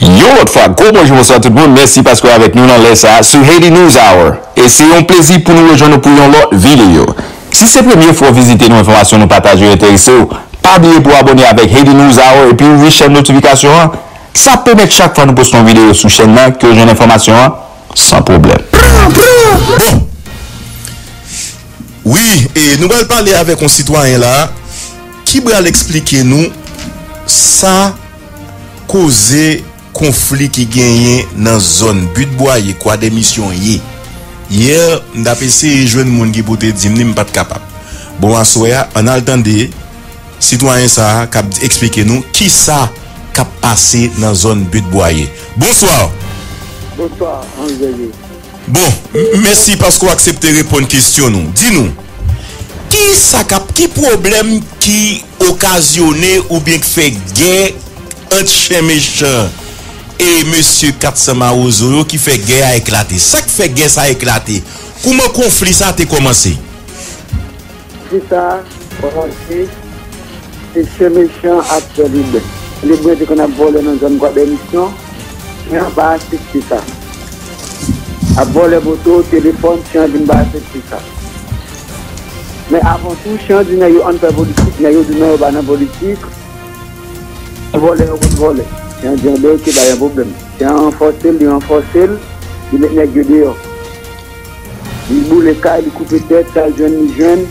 Yo, l'autre fois, gros bonjour, bonsoir à tout le monde. Merci parce que vous êtes avec nous dans les SA sur Haiti News Hour. Et c'est un plaisir pour nous rejoindre pour une autre vidéo. Si c'est la première fois visiter nos informations, nous partager, intéressés, pas oublier pour abonner avec Haiti News Hour et puis ouvrir chaîne notification. Ça permet que chaque fois nous postons une vidéo sur chaîne là que j'ai une information sans problème. Bon. Oui, et nous allons parler avec un citoyen là qui va l'expliquer nous ça causer conflit qui gagne dans la zone but boyer quoi démission hier. Hier, on a passé jeune monde qui pote dit n'est pas capable. Bon à soya, on a entendu citoyen ça qui expliquer nous qui ça qui a passé dans la zone but boyer. Bonsoir. Bonsoir, André. Bon, merci parce qu'on accepte de répondre à la question. Dis-nous, qui problème qui occasionné ou bien fait guerre entre Chen Mechan et monsieur 400 Mawozo qui fait guerre à éclater? Ça qui fait guerre ça a éclaté. Comment le conflit ça a commencé? C'est ça, commencé. C'est Chen Mechan absolu. Les boîtes qu'on a volé dans une boîte d'émission, on n'a pas accepté ça. A voler moto, téléphone, change une base, etc. Mais avant tout, change une entre politique, une autre politique, voler ou voler. Change un deux qui a un problème. Change un fossile, il renforcer, il est négligé. Il boule les cas, il coupe tête, ça jeune, jeune.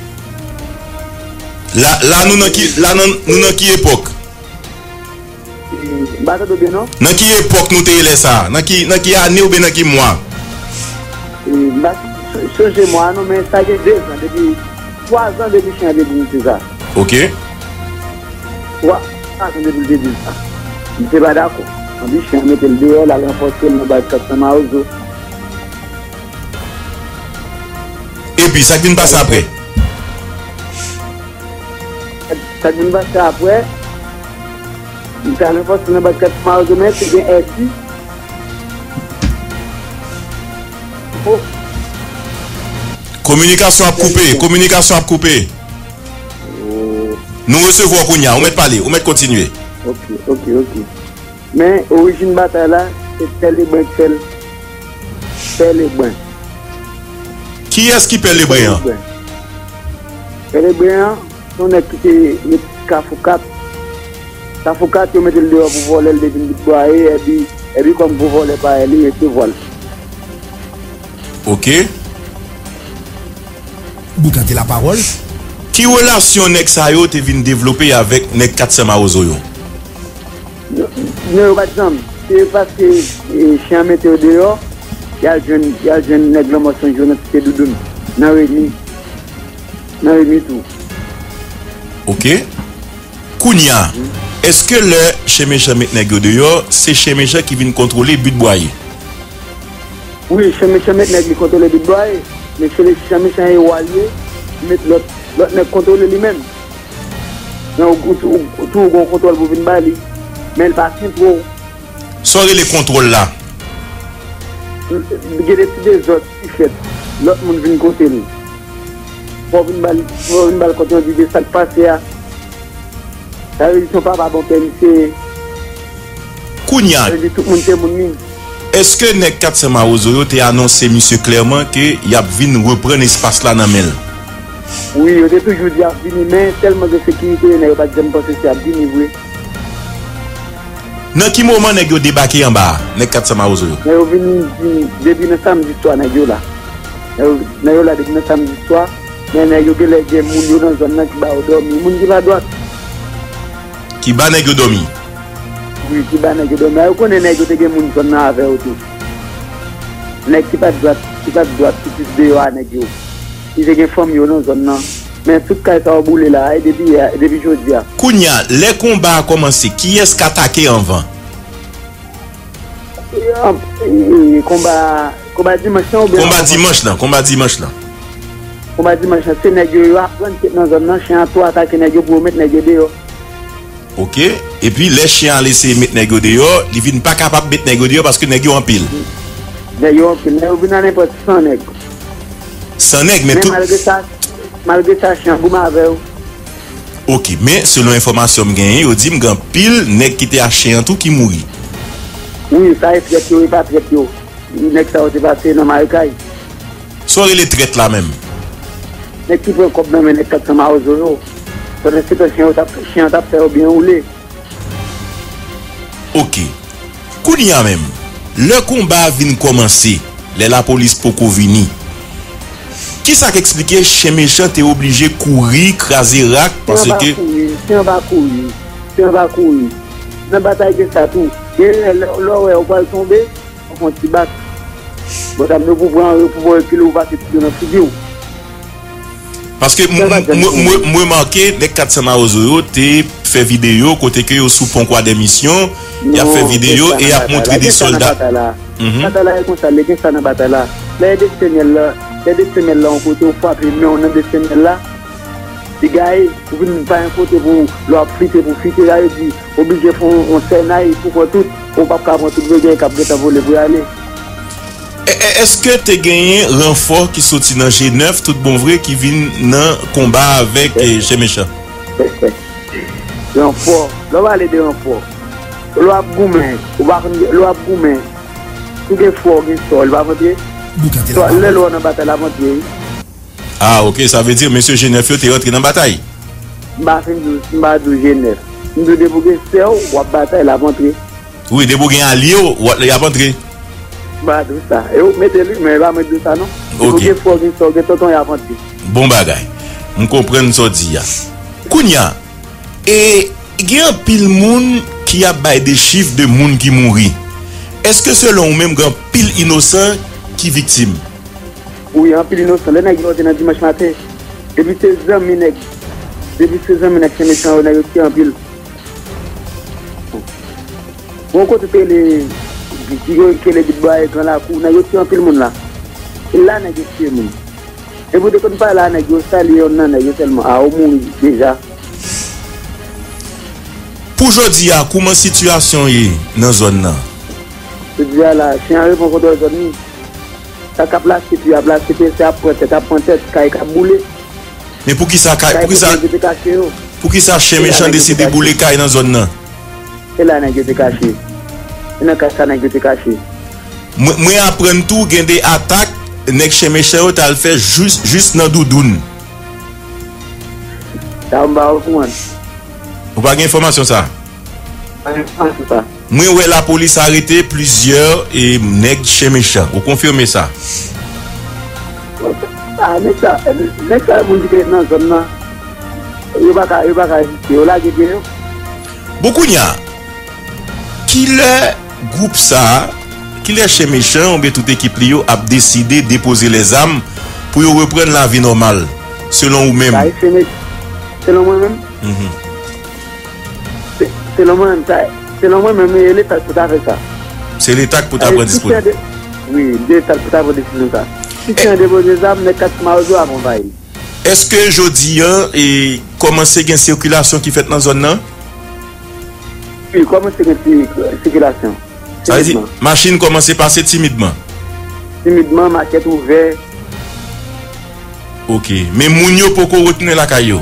Là, nous n'avons qui époque? Bata de bien, non? Dans qui époque nous t'es ça? Dans qui année ou bien dans qui mois? Changez-moi, non, mais ça y est 2 ans, depuis 3 ans depuis que je suis ça. Ok. 3 ans depuis le début. Je ne suis pas d'accord. On dit que je suis le dehors, la renforcer, le bas de 400 Mawozo. Et puis, ça qui ne passe après? Ça qui ne passe après, je suis renforcer le bas de 400 Mawozo, mais c'est bien ainsi. Oh. Communication à couper, communication à couper. Oh. Nous recevons Kounia, on met parler, on met continuer. Ok. Mais origine bataille là, c'est Pelle et Brin. Qui est-ce qui pèle les brins? Pelle et Brin, on a quitté le Cafoukat. Cafoukat, on met le dehors pour voler le bois et puis comme vous volez pas, elle est volée. Ok. Vous gardez la parole. Qui relation nek sa yo te vin développer avec nek 400 Mawozo yo? Non, par exemple, c'est parce que chien météo dehors, il y a jeune nek la motion journée Cité Doudou. Nan remi tout. Ok. Kounia, est-ce que le Chen Mechan nek yo dehors, c'est Chen Mechan qui vient contrôler but boyer? Oui, Chen Mechan met contrôle du bois, mais Chen Mechan est oualié, met l'autre ne contrôle lui-même. Donc, tout le contrôle pour une balle, mais il passe pour. Sortez les contrôles là. Il y a des autres qui fait, l'autre monde vient côté lui. Pour une balle, quand on dit que ça passe, ça veut dire qu'ils ne sont pas bon permis. Kounia. Ça veut dire que tout le monde est mon. Est-ce que nek 400 Mawozo t'a annoncé monsieur clairement que y a vinn reprendre espace là dans mel? Oui, on a toujours dit à venir mais tellement de sécurité n'a pas de penser c'est à venir oui. Dans qui moment nek yo débarqué en bas nek 400 Mawozo? Mais on vinn depuis le samedi soir nek yo là. Nek yo là depuis le samedi soir, mais nek yo les gens moun yo dans zone qui ba dormi, moun qui va droite. Qui ba nek yo dormi? Oui, qui va négocier demain. Vous connaissez les gens qui sont avec vous. Les gens qui pas droit, qui sont avec vous. Ils ont des femmes qui sont dans la zone. Mais tout le monde est en boule là, depuis aujourd'hui. Kounia, les combats ont commencé. Qui est-ce qui a attaqué en vain? Combat dimanche là. Combat dimanche là. C'est les gens qui sont dans la zone. Chien qui attaqué les gens pour mettre les gens dehors. Ok, et puis les chiens laissés mettre les gens dehors, ils ne sont pas capables de mettre les gens dehors parce que les gens en pile. N'importe 100 nègres. 100 nègres, mais tout. Malgré ça, chien, vous m'avez. Ok, mais selon l'information que j'ai, on dit que pile nègres qui étaient à chien tout qui mourit. Oui, ça est traite, il n'est pas traite. Il n'est pas passé dans ma écaille. Soit il est traite là même. Mais qui peut comme même les 400 Mawozo? Parce que c'est un chien qui a bien roulé. Ok. Kounia même, le combat vient commencer. La police pour venir. Qui ça qui explique Chen Mechan est obligé de courir, craser rack parce que. C'est un va courir. Dans la bataille de ça tout. Et là où on va tomber, on va se battre. Madame, nous pouvons reculer ou battre dans le studio. Parce que moi marqué les 400 Mawozo tu fait vidéo côté que sous pont quoi d'émission, il a fait vidéo et a montré des soldats. Bataille comme ça, les gens sont dans bataille là. Les deux semaines là on côté fois mais on a des semaines là. Les gars, vous ne pas un côté pour leur friter pour friter là et puis obligé pour on s'énaille pour tout, on pas capable tout le gars capable de voler pour aller. Est-ce que tu as gagné un renfort qui sortit dans G9, tout bon vrai, qui vient dans combat avec Chen Mechan? Renfort, on va aller de renfort. L'on va goumer. Tout le fort, il va monter. Le loi dans bataille, la monter. Ah, ok, ça veut dire, monsieur G9, tu es rentré dans la bataille? Je ne G9. Nous débouquons, c'est où bataille, la monter. Oui, débouquons à Lyon, la monter. Bah tout ça. Et vous mettez lui, mais il va mettre ça, non? Ok. Bon bagay. On comprend ce dia. Kounya, et il y a un pile moun qui a bail des chiffres de moun qui mourit. Est-ce que selon vous-même, il y a un pile innocent qui victime? Oui, un pile innocent. Le nèg dans dimanche matin. Depuis 16 ans, c'est méchant, on a eu un pile. Bon, quand tu les. Que les bidouailles dans la cour, on a un peu de monde là. Là, on a et vous ne connaissez pas là, on a tellement à au monde déjà. Pour aujourd'hui, comment la situation est dans la zone là? Je dis là, je suis en réponse de la zone. Ça a placé, puis a placé, c'est à pointe, c'est à pointe, c'est à bouler. Mais pour qui ça a Chen Mechan décidé de bouler dans la zone là? Et là, on a caché. Moi apprendre tout gain des attaques nèg Chen Mechan t'a le fait juste dans doudoune. Ça m'a au on pas d'information ça. Moi ouais la police a arrêté plusieurs et nèg Chen Mechan. Vous confirmez ça? Ah mais ça vous dit que non zone là. Il va pas c'est là que bien. Beaucoup nya. Qui le groupe ça, qui les Chen Mechan, ou bien toute équipe Lio a décidé de déposer les armes pour reprendre la vie normale, selon vous-même? Selon moi-même. Selon moi-même, c'est l'État qui peut faire ça. C'est l'État qui peut avoir disposition. Oui, l'État qui peut avoir disposition ça. Si tu as déposé les armes, les 4 Mawozo à mon bail. Est-ce que jodi et commencé une circulation qui fait dans la zone là? Oui, comment c'est une circulation? Ça veut dire machine commence à passer timidement. Timidement, maquette ouverte. Ok. Mais mounio pour qu'on retourne la caillou.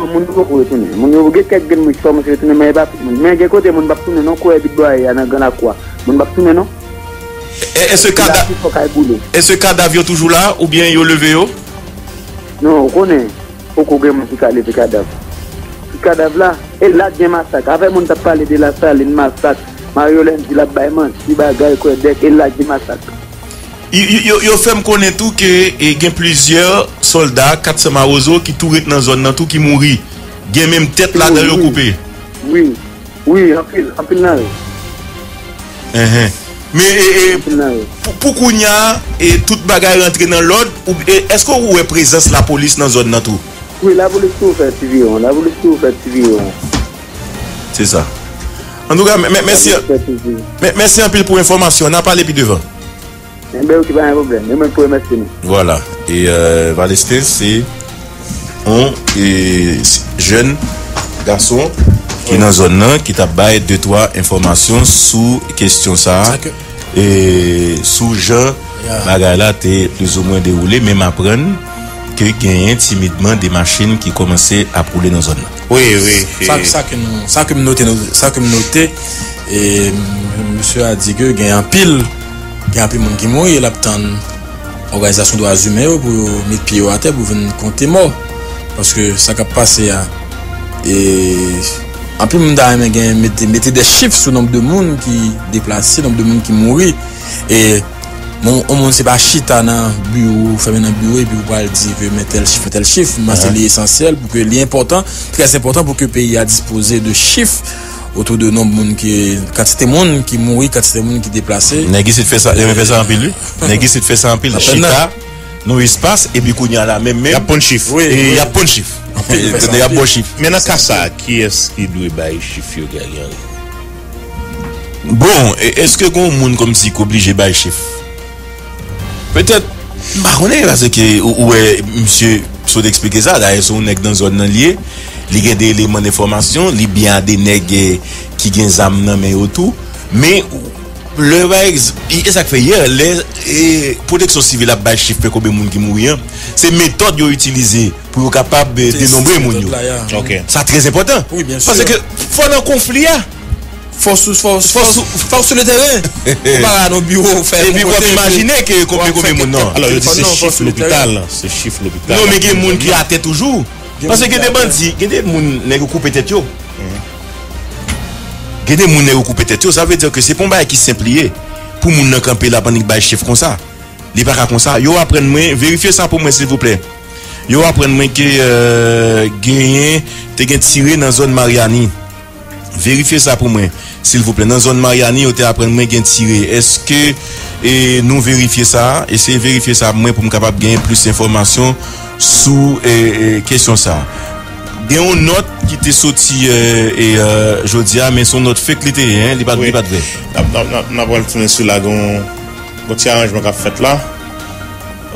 Mounio pour qu'on retourne. Mounio pour quelqu'un qui commence à retourner, mais il va pas. Mais quel côté mon baptême non quoi et bidouille et anagran la quoi. Mon baptême non. Est-ce que d'avion toujours là ou bien il est levé? Non, on connaît. Faut qu'on gagne mon cadavre, le cadavre. Cadavre là et là des massacres avec mon t'a parlé de la salle une massacre Mariolène dit la baïman si bagaille quoi et là des massacres yo fait me connaître tout que et gain plusieurs soldats 400 Mawozo qui tourent dans zone nan tout qui mourir gain même tête là dans yo coupé oui en pile là mais pour kounya et toute bagaille rentrer dans l'ordre est-ce qu'on voit présence la police dans zone nan tout? Oui, la police tout fait civillon, c'est ça. En tout cas, merci un peu pour l'information. On a parlé plus devant. Voilà. Et Valestin, c'est un jeune garçon qui est dans la zone qui t'a baillé 2-3 informations sous question ça. Et sous Jean, Magala, t'es plus ou moins déroulé, même apprendre. Que gagnent timidement des machines qui commençaient à rouler dans la zone. Oui. Ça que nous notons, Et monsieur a dit que il y a un pile de monde qui mourit, il a l'organisation des droits humains pour mettre pied à terre pour venir compter mort. Parce que ça a passé à. Et en plus, nous avons mis des chiffres sur le nombre de monde qui déplacé, le nombre de monde qui mourit. Et on ne sait pas chita dans le bureau, faire un bureau et puis on va dire que tel chiffre, tel chiffre. Mais c'est l'essentiel, pour que l'important, très important pour que le pays a disposé de chiffres autour de nombre de monde qui quantité monde qui mourit, quantité monde qui déplacé. Négui c'est fait ça, il fait ça en pile lui. Négui c'est fait ça en pile chita. Nous espace et puis qu'on y a la même. Il y a pas de chiffre. Il y a pas de chiffre. Il y a pas de chiffre. Mais dans ça, qui est-ce qui doit bailler chiffre yo gagnant? Bon, est-ce que gon monde comme si obligé bailler chiffre? Peut-être marronné parce que ou monsieur faut expliquer ça d'ailleurs son nèg dans zone lié. Il y a des éléments d'information, il y a des nègres qui ont des âmes mais autour. Mais le vax, et ça fait hier, les protection civile a bas chiffre combien de monde qui mourent. C'est méthode qu'ils ont utilisée pour être capable de dénombrer les gens. OK. Ça très important. Oui, bien sûr. Parce que faut dans conflit là. Force sur le terrain. Pas dans bureau faire. Et puis vous imaginez que combien de monde. Alors je dis c'est l'hôpital, c'est chiffre l'hôpital. Non mais il y a des monde qui attend toujours. Parce que des bandits, des gens qui coupent tête, ça veut dire que c'est pour moi qui simplifié pour mon camper la panique bail chef comme ça. Les pas comme ça, yo apprendre moi vérifier ça pour moi s'il vous plaît. Yo apprendre moi que gagné t'es tiré dans zone Mariani. Vérifier ça pour moi s'il vous plaît dans zone Mariani ou t'es apprendre moi gagné tiré. Est-ce que nous vérifier ça, essayer vérifier ça pour moi pour me capable gagner plus d'informations sous question ça. Il y a une note qui était sortie je dis mais son note fait qu'il hein, il pas de vrai. N'a pas retourner sur la gon petit arrangement qu'a fait là.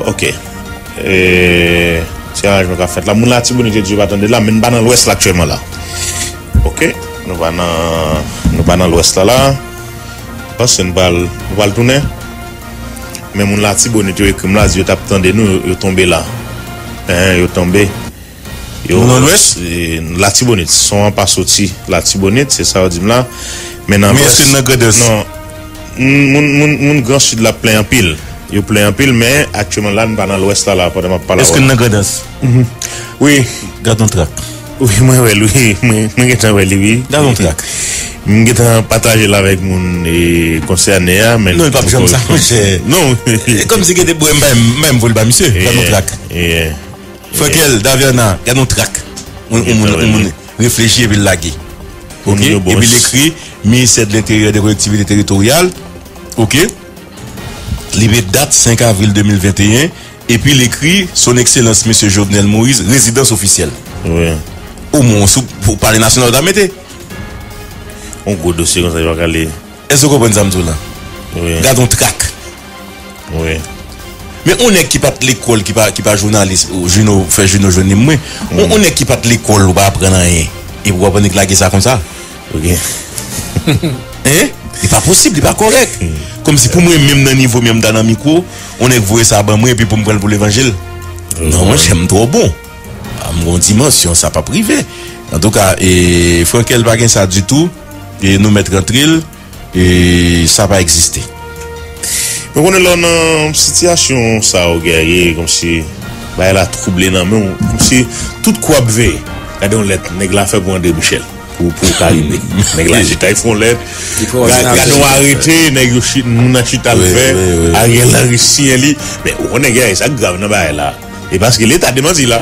OK. Petit arrangement qu'a fait là, mon Latibonit Dieu va attendre là, mais nous pas dans l'ouest actuellement là. OK, nous pas dans l'ouest là. Parce que nous va tourner. Mais mon Latibonit Dieu comme là, Dieu t'attendait nous, il tomber là. Hein, yo tombé. Yo non l'ouest, Latibonit, sont pas sorti Latibonit, c'est ça dit là. Mais non, est-ce que non mon grand sud la plein en pile. Yo plein en pile mais actuellement là nous pas dans l'ouest là pendant m'a parler. Est-ce que nan Gredance? Oui, garde ton trac. Oui, moi j'étais avec lui. Garde ton trac. M'étais partager là avec mon concerné mais non, pas comme ça. Non, comme si j'étais pour même vous le ba monsieur, garde ton trac. Fakel, Daviana, il y a un trac. On réfléchit et puis laguer. OK. Et puis l'écrit, ministère de l'Intérieur des collectivités territoriales. OK. Libé date 5 avril 2021. Et puis l'écrit, son excellence, monsieur Jovenel Moïse, résidence officielle. Oui. Au moins, pour parler national d'Amete. On gros dossier comme ça, il va aller. Est-ce que vous comprenez ça, M. Zola? Oui. Garde un trac. Oui. Mais on est qui part de l'école, qui part journaliste, ou fait journaux, moins. On est qui part de l'école, on va apprendre rien. Et vous apprenez que la guerre ça comme ça. OK. Hein? C'est pas possible, c'est pas correct. Comme si pour moi, même dans le niveau, même dans le micro, on est voué ça à moi et puis pour me prendre pour l'évangile. Non, moi j'aime trop bon. À mon dimension, ça pas privé. En tout cas, et Franck El Bagin ça du tout, et nous mettre en tril, et ça va exister. Mais on est là dans une situation, ça, au guerrier, comme si, bah, elle a troublé dans même, comme si, tout quoi bvé, elle a l'aide, négla fait pour André Michel, pour calmer. Négla, j'étais, ils font l'aide, ils ont arrêté, négla, nous n'a chita le fait, Ariel Henry, si elle est, mais on est guerrier, ça grave, non, bah, là. Et parce que l'État demande, il a.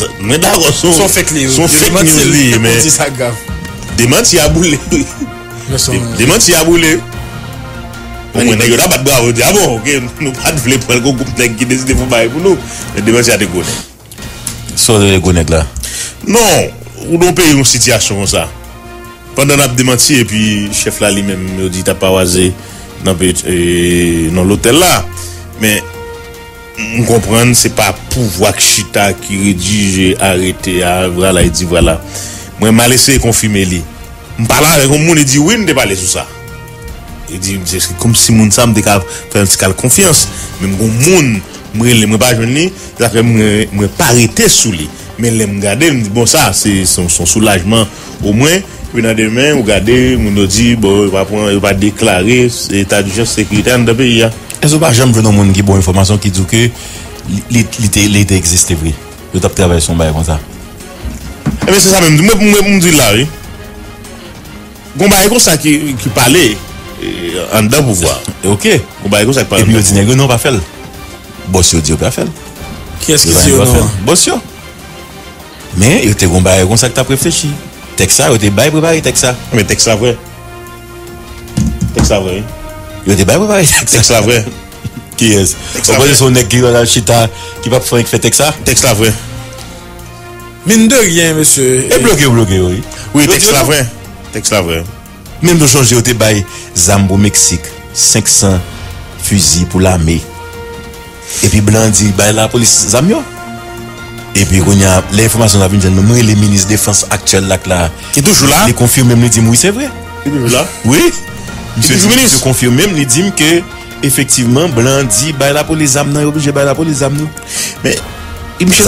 On est d'accord, son fake news, mais ça grave. Demande, il a boulé. Demande, il a boulé. On ne peut pas bravo, OK, nous pas de pour le groupe qui décide pour bailler pour nous. Et demain c'est à te connaître. Sort de connaître là. Non, on doit payer une situation comme ça. Pendant n'a démenti et puis chef là lui-même il dit t'as pas wasé dans l'hôtel là. Mais on comprend c'est pas pouvoir chita qui rédige arrêté à voilà il dit voilà. Moi m'a laissé confirmer lui. On parle avec un monde il dit oui, on ne pas aller sur ça. Il dit c'est comme si mon sam de faire confiance même bon monde moi pas joindre ça fait moi pas arrêter sous lui mais l'aime garder me dit bon ça c'est son soulagement au moins Puis dans demain, vous regardez, vous nous dites, bon, on va déclarer l'état d'urgence sécuritaire dans le pays. Est-ce que vous jamais vu dans le monde qui a une bonne information qui dit que l'été existe, oui? Vous avez travaillé son bail comme ça. Eh bien, c'est ça même. Moi, je dis là, oui. Vous avez comme ça qui parlait en dedans pour voir. Ok. Vous avez comme ça qui parlait. Et puis, vous dites, non, pas faire. Bossio dit, pas faire. Qui est-ce qui dit, non? Bossio. Mais, vous avez bail comme ça qui t'a réfléchi. Texas, vous avez bail préparé, Texas. Mais Texas, vrai. Texas, vrai. Vous avez bail préparé, Texas, vrai. Qui est-ce? Texas, vrai. Vous avez bail chita qui va faire Texas? Texas, vrai. Mine de rien, monsieur. Et bloqué, oui. Oui, texte la vraie. Même de changer, au débat, Zambo, Mexique, 500 fusils pour l'armée. Et puis, Blandi, bah, la police, Zamio. Et puis, on a l'information de la ville, le ministre de la Défense actuel, là. Qui est toujours là? Il confirme même, il dit, oui, c'est vrai. Qui est toujours là? Oui. Monsieur le ministre confirme même, il dit que, effectivement, Blandi, bah, la police, Zamio, il est obligé de la police, Zamio. Mais, il me dit,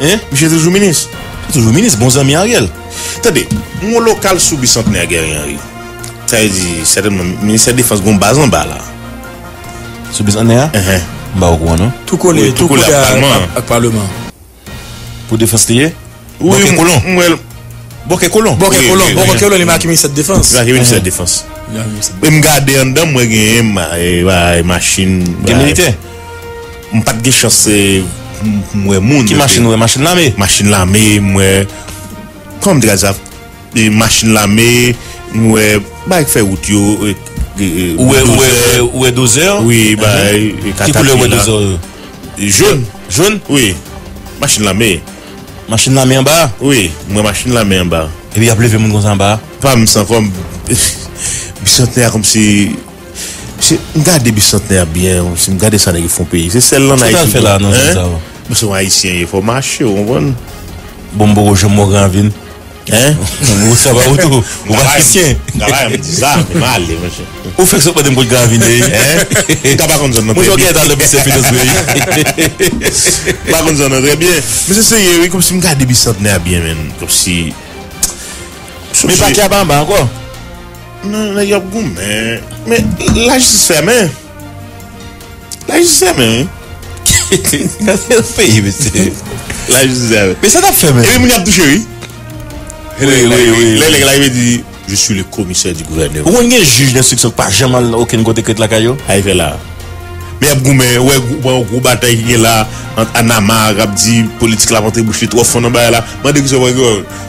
hein? Monsieur toujours ministre. Toujours ministre, bon ami Ariel. Attendez, mon local sous bicentenaire guerrier Henry. Ça veut dire, certainement, le ministère de la Défense, il y a une base en bas là. Sous bicentenaire? Bah, au courant, non? Tout collé, tout collé à Parlement. Pour défense liée? Oui, oui, colon. Bon, il est marqué ministère de la Défense. Il est marqué ministère de la Défense. Je me garde en dedans, moi, j'ai une machine. Des militaires? Je n'ai pas de chance. Qui machine l'armée moi comme des gars des machines l'armée moi bah fait route yo ouais 12h oui bah qui couleur ouais 12h jaune oui machine l'armée en bas oui moi machine l'armée en bas et puis il a plevé mon comme en bas pas me sens comme bicentenaire comme si regardez bicentenaire bien si regardez ça dans font pays c'est celle-là là non c'est ça. Nous sommes haïtiens, il faut marcher, on va. Bon, je m'en gravine. Hein? Ça va autour. On va haïtien. Là, me dit ça, mais mal, monsieur. Vous faites ça pas de me gravine, hein? Pas contre nous. Moi, je regarde dans le bicentenaire. Pas contre nous, très bien. Mais c'est sérieux, comme si on regarde le bicentenaire bien, même. Comme si. Mais pas qu'il y a pas encore. Non, il y a beaucoup, mais là, je sais, mais. C'est le pays, monsieur. Là, je disais. Mais ça t'a fait, mais. Et puis, il touché, oui. Oui. Là, il dit je suis le commissaire du gouvernement. Où est-ce juge d'instruction pas jamais aucun côté que la caillou? Ah, il fait là. Mais il y a un gros bataille qui est là. Anama, Rabdi, politique, la vente bouche, trois fonds en bas là. Je dis que c'est vrai.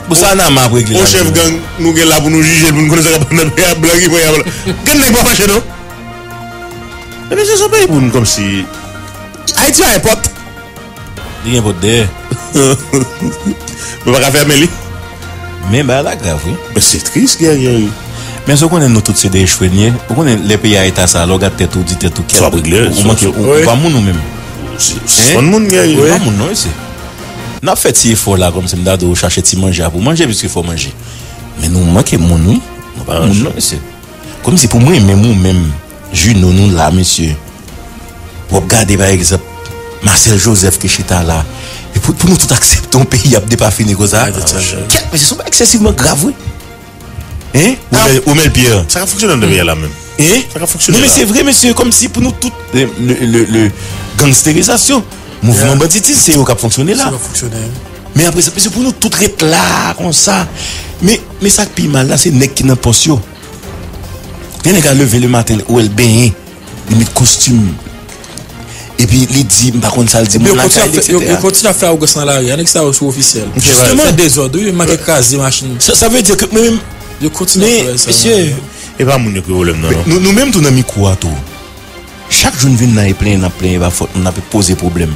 Pour ça, Anama, après que. Au chef gang, nous sommes là pour nous juger, pour nous connaître la blague, Qu'est-ce que pas chez nous? Mais c'est son pays pour nous comme si. Haïti a un pote. Il y a un pote derrière. On va fermer lui. Mais bah la grave. Mais c'est triste, guerrier. Mais ce qu'on est nous tous c'est des chouiniers. Pourquoi les pays à état ça, l'organe tête tout dit tête tout quel. Soit brûlé. Ou manque ou pas moun nous même. C'est un monde guerrier. Pas moun non ici. N'a fait si effort là comme ça me d'a de chercher ti manger pour manger puisque faut manger. Mais nous manque moun nous. Pas moun non ici. Comme si pour moi même Juno nous là monsieur. Vous regardez par exemple Marcel Joseph qui est là. Et pour nous tout accepter, le pays n'a pas fini comme ça. Mais c'est excessivement grave. Hein? Ou même Pierre. Ça va fonctionner dans le là même. Hein? Ça va fonctionner. Non, mais c'est vrai, monsieur, comme si pour nous tout. Le gangstérisation, le mouvement banditisme, c'est eux qui a fonctionné là. Ça va fonctionner. Mais après, c'est pour nous tout être là, comme ça. Mais ça qui est mal là, c'est les nègres qui n'ont pas su. Les nègres qui levé le matin, ou elle baigne, ils mettent costume. Et puis il dit par contre ça le dit mon acteur il continue à faire au gosse dans la rue avec ça sous officiel justement désordre il marque quasi machine ça veut dire que même de continuer monsieur et pas mon problème non nous même tout dans micro à tout chaque jour vient là plein va faute on a poser problème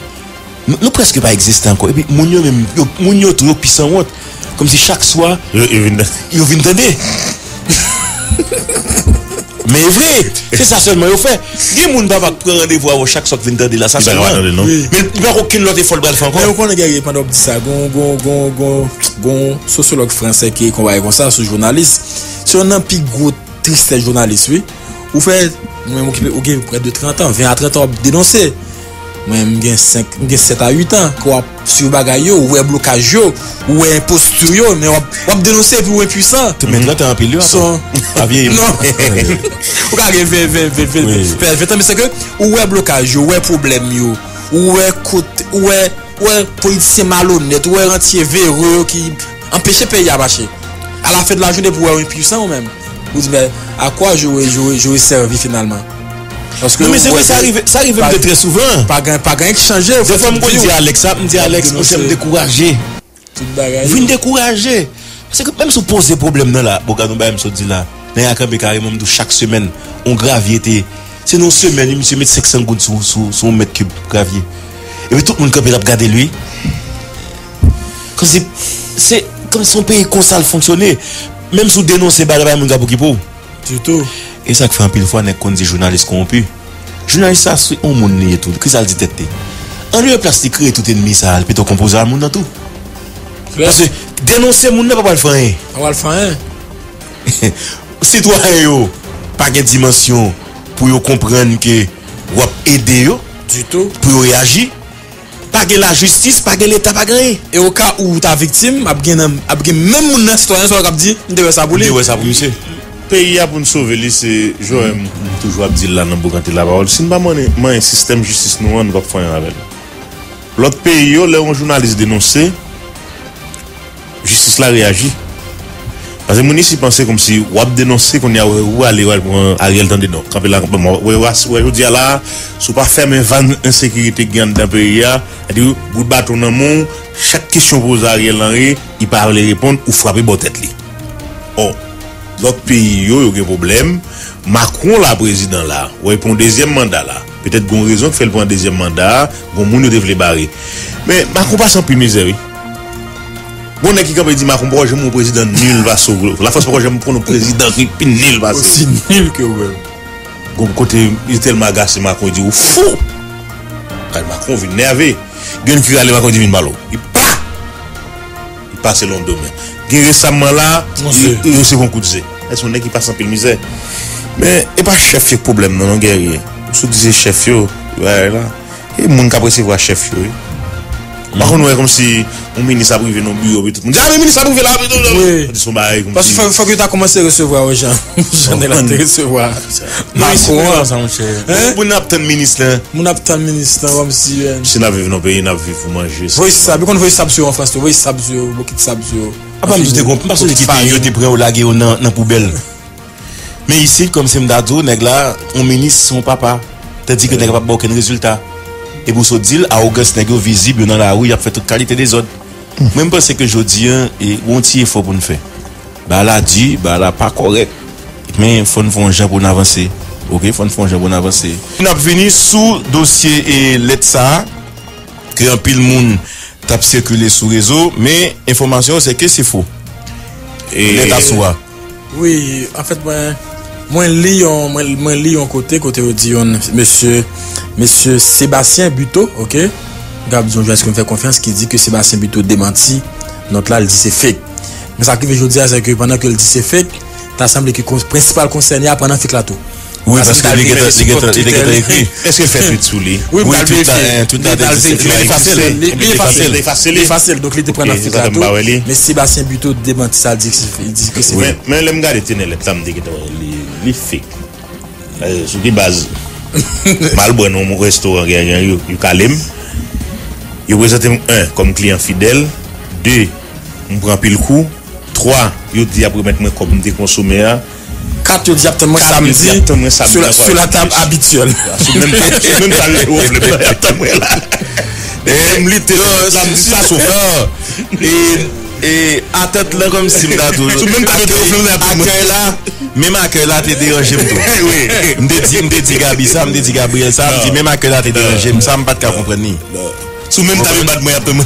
nous presque pas exister encore et puis mon yo même mon toujours puissant honte comme si chaque soir il vient donner mais vrai, c'est ça seulement au fait. Il y a des gens qui prennent rendez-vous à chaque sorte de la salle. Mais il n'y a aucun autre effort de faire encore. Mais on a gagné pendant ça. Gon sociologue français qui est combattu comme ça, ce journaliste. Si on a un plus gros triste journaliste, oui, vous faites, vous avez près de 30 ans, 20 à 30 ans, dénoncer. Même bien 5, bien 7 à 8 ans, quoi sur bagaille ou un blocage ou un posture, mais on dénoncer pour impuissant. Mais là tu es en pile son pas vieille. Non. Ou arriver vers mais c'est que ou un blocage, ou un problème yo, ou un côté, ou un politicien malhonnête, ou un rentier véreux qui empêche pays à marcher. À la fin de la journée pour un impuissant ou même. Vous dites mais à quoi je servi finalement? Parce que non, mais c'est vrai, ça arrive de très souvent. Pas gagne qui change. Des fois, je dis à Alex, moi, je me décourager. Vous me décourager. Parce que même si vous posez problème là, il y a carrément chaque semaine, on gravier. C'est une semaine, monsieur met 500 gouttes sur un mètre cube gravier. Et puis tout le monde peut regarder lui. C'est comme son pays comme ça fonctionnait. Même si vous dénoncez, il y a un gars qui pauvre. Surtout. Et ça fait un pile fois qu'on dit journaliste corrompu. Journaliste ça c'est un monde nié tout. Qu'est-ce qu'elle dit tête? En lieu de plastique créer tout ennemi ça, plutôt composer à monde dans tout. Parce que dénoncer monde n'a pas le faire. On va le faire. Citoyen yo, pas de dimension pour yo comprendre que ou aider yo du tout pour réagir. Pas de la justice, pas de l'état pas gré. Et au cas où ta victime a bien même monde citoyen soit cap dit, il devait ça pour lui. Il devait ça pour monsieur. Pays pour nous sauver, c'est Joël. Toujours Abdil là, nous avons la parole. Si nous avons un système de justice, nous ne pouvons pas faire avec. L'autre pays, là, un journaliste dénoncé, justice là réagit. Parce que les gens pensent comme si on dénoncé qu'on y a où aller pour Ariel Henry. Non, quand il a dit là, si on ne fait pas une insécurité qui est dans le pays, c'est-à-dire que vous battez dans le monde, chaque question posée à Ariel Henry, il ne peut pas répondre ou frapper votre tête. Oh. L'autre pays, il y a des problèmes. Macron, la président, là, il prend un deuxième mandat. Peut-être qu'il y a une raison qu'il fait le deuxième mandat, il y a des gens qui le barrer. Mais Macron passe en plus misère. Bon, quelqu'un qui dit Macron, pourquoi j'aime mon président nul va sauver. La façon pourquoi j'aime mon président nul va sauver. Aussi nul que vous. Bon, côté, il est tellement agacé, Macron, il dit fou. Quand Macron vient nerveux, il y a une curale, Macron dit malo. Il part. Il passe le lendemain. Récemment là, il y a un coup de zé. Est-ce qu'on est qui passe en pile misère? Mais il n'y a pas de chef qui a problème, non, guerrier. Si vous disiez chef, il y a là. Et les gens qui apprécient voir chef. Par contre, nous, comme si un ministre a privé nos bureaux et tout le monde dit ah, le ministre a privé là, oui. Parce qu'il faut que tu as commencé à recevoir aux gens. J'en ai la tête à recevoir. Macron, ça, mon cher. Vous n'avez pas de ministre. Vous n'avez pas de ministre, comme si. Si vous vivez dans le pays, vous vivez pour manger. Vous savez, quand vous voyez Sabzio en France, vous voyez Sabzio, vous quittez Sabzio. Ah, pas nous dégompter parce que les pays étaient prêts au laguer dans la poubelle. Mais ici, comme c'est Mdado, Negla, on ministre son papa. Tandis que Negla n'a pas aucun résultat. Et pour ce deal, August Negla visible dans la rue, il a fait toute qualité des autres. Même parce que je dis, on tire fort pour nous faire. Bah là, dit, bah là, pas correct. Mais il faut nous faire un jeu pour nous avancer. Ok, il faut nous faire un jeu pour nous avancer. On a fini sous dossier et l'ETSA, qui est un pile monde. Tape circuler sur le réseau, mais l'information c'est que c'est faux. Et l'état soit. Oui, en fait, moi, Lyon, côté Odion, monsieur Sébastien Buteau, ok? Gabzon, est-ce qu'on fait confiance qui dit que Sébastien Buteau démenti, notre là, il dit c'est fake. Mais ça qui veut dire, c'est que pendant qu'il dit c'est fake, t'as semblé que le principal concerné a pendant fake la tout. Oui, parce que les gars écrit. Est-ce que fait tout lui? Oui, tout à fait. Donc il était prendre la mais Sébastien Buteau démentit ça, dit que c'est vrai. Mais le gars était le temps de les fake. Je dis base. Malbon au restaurant il calme. Il présente un comme client fidèle, deux on prend pile coup, trois il dit après mettre moi comme déconsommer. 4 exactement samedi sur la table habituelle. Même pas le là. Et samedi ça sauveur. Et à tête là comme si là tout. Même pas là. Même accueil là t'es dérangé tout. Oui. Me dit Gabi ça, me dit Gabriel ça, me dit même accueil là t'es dérangé, ça me pas de comprendre ni. Sous même tape bat moi après moi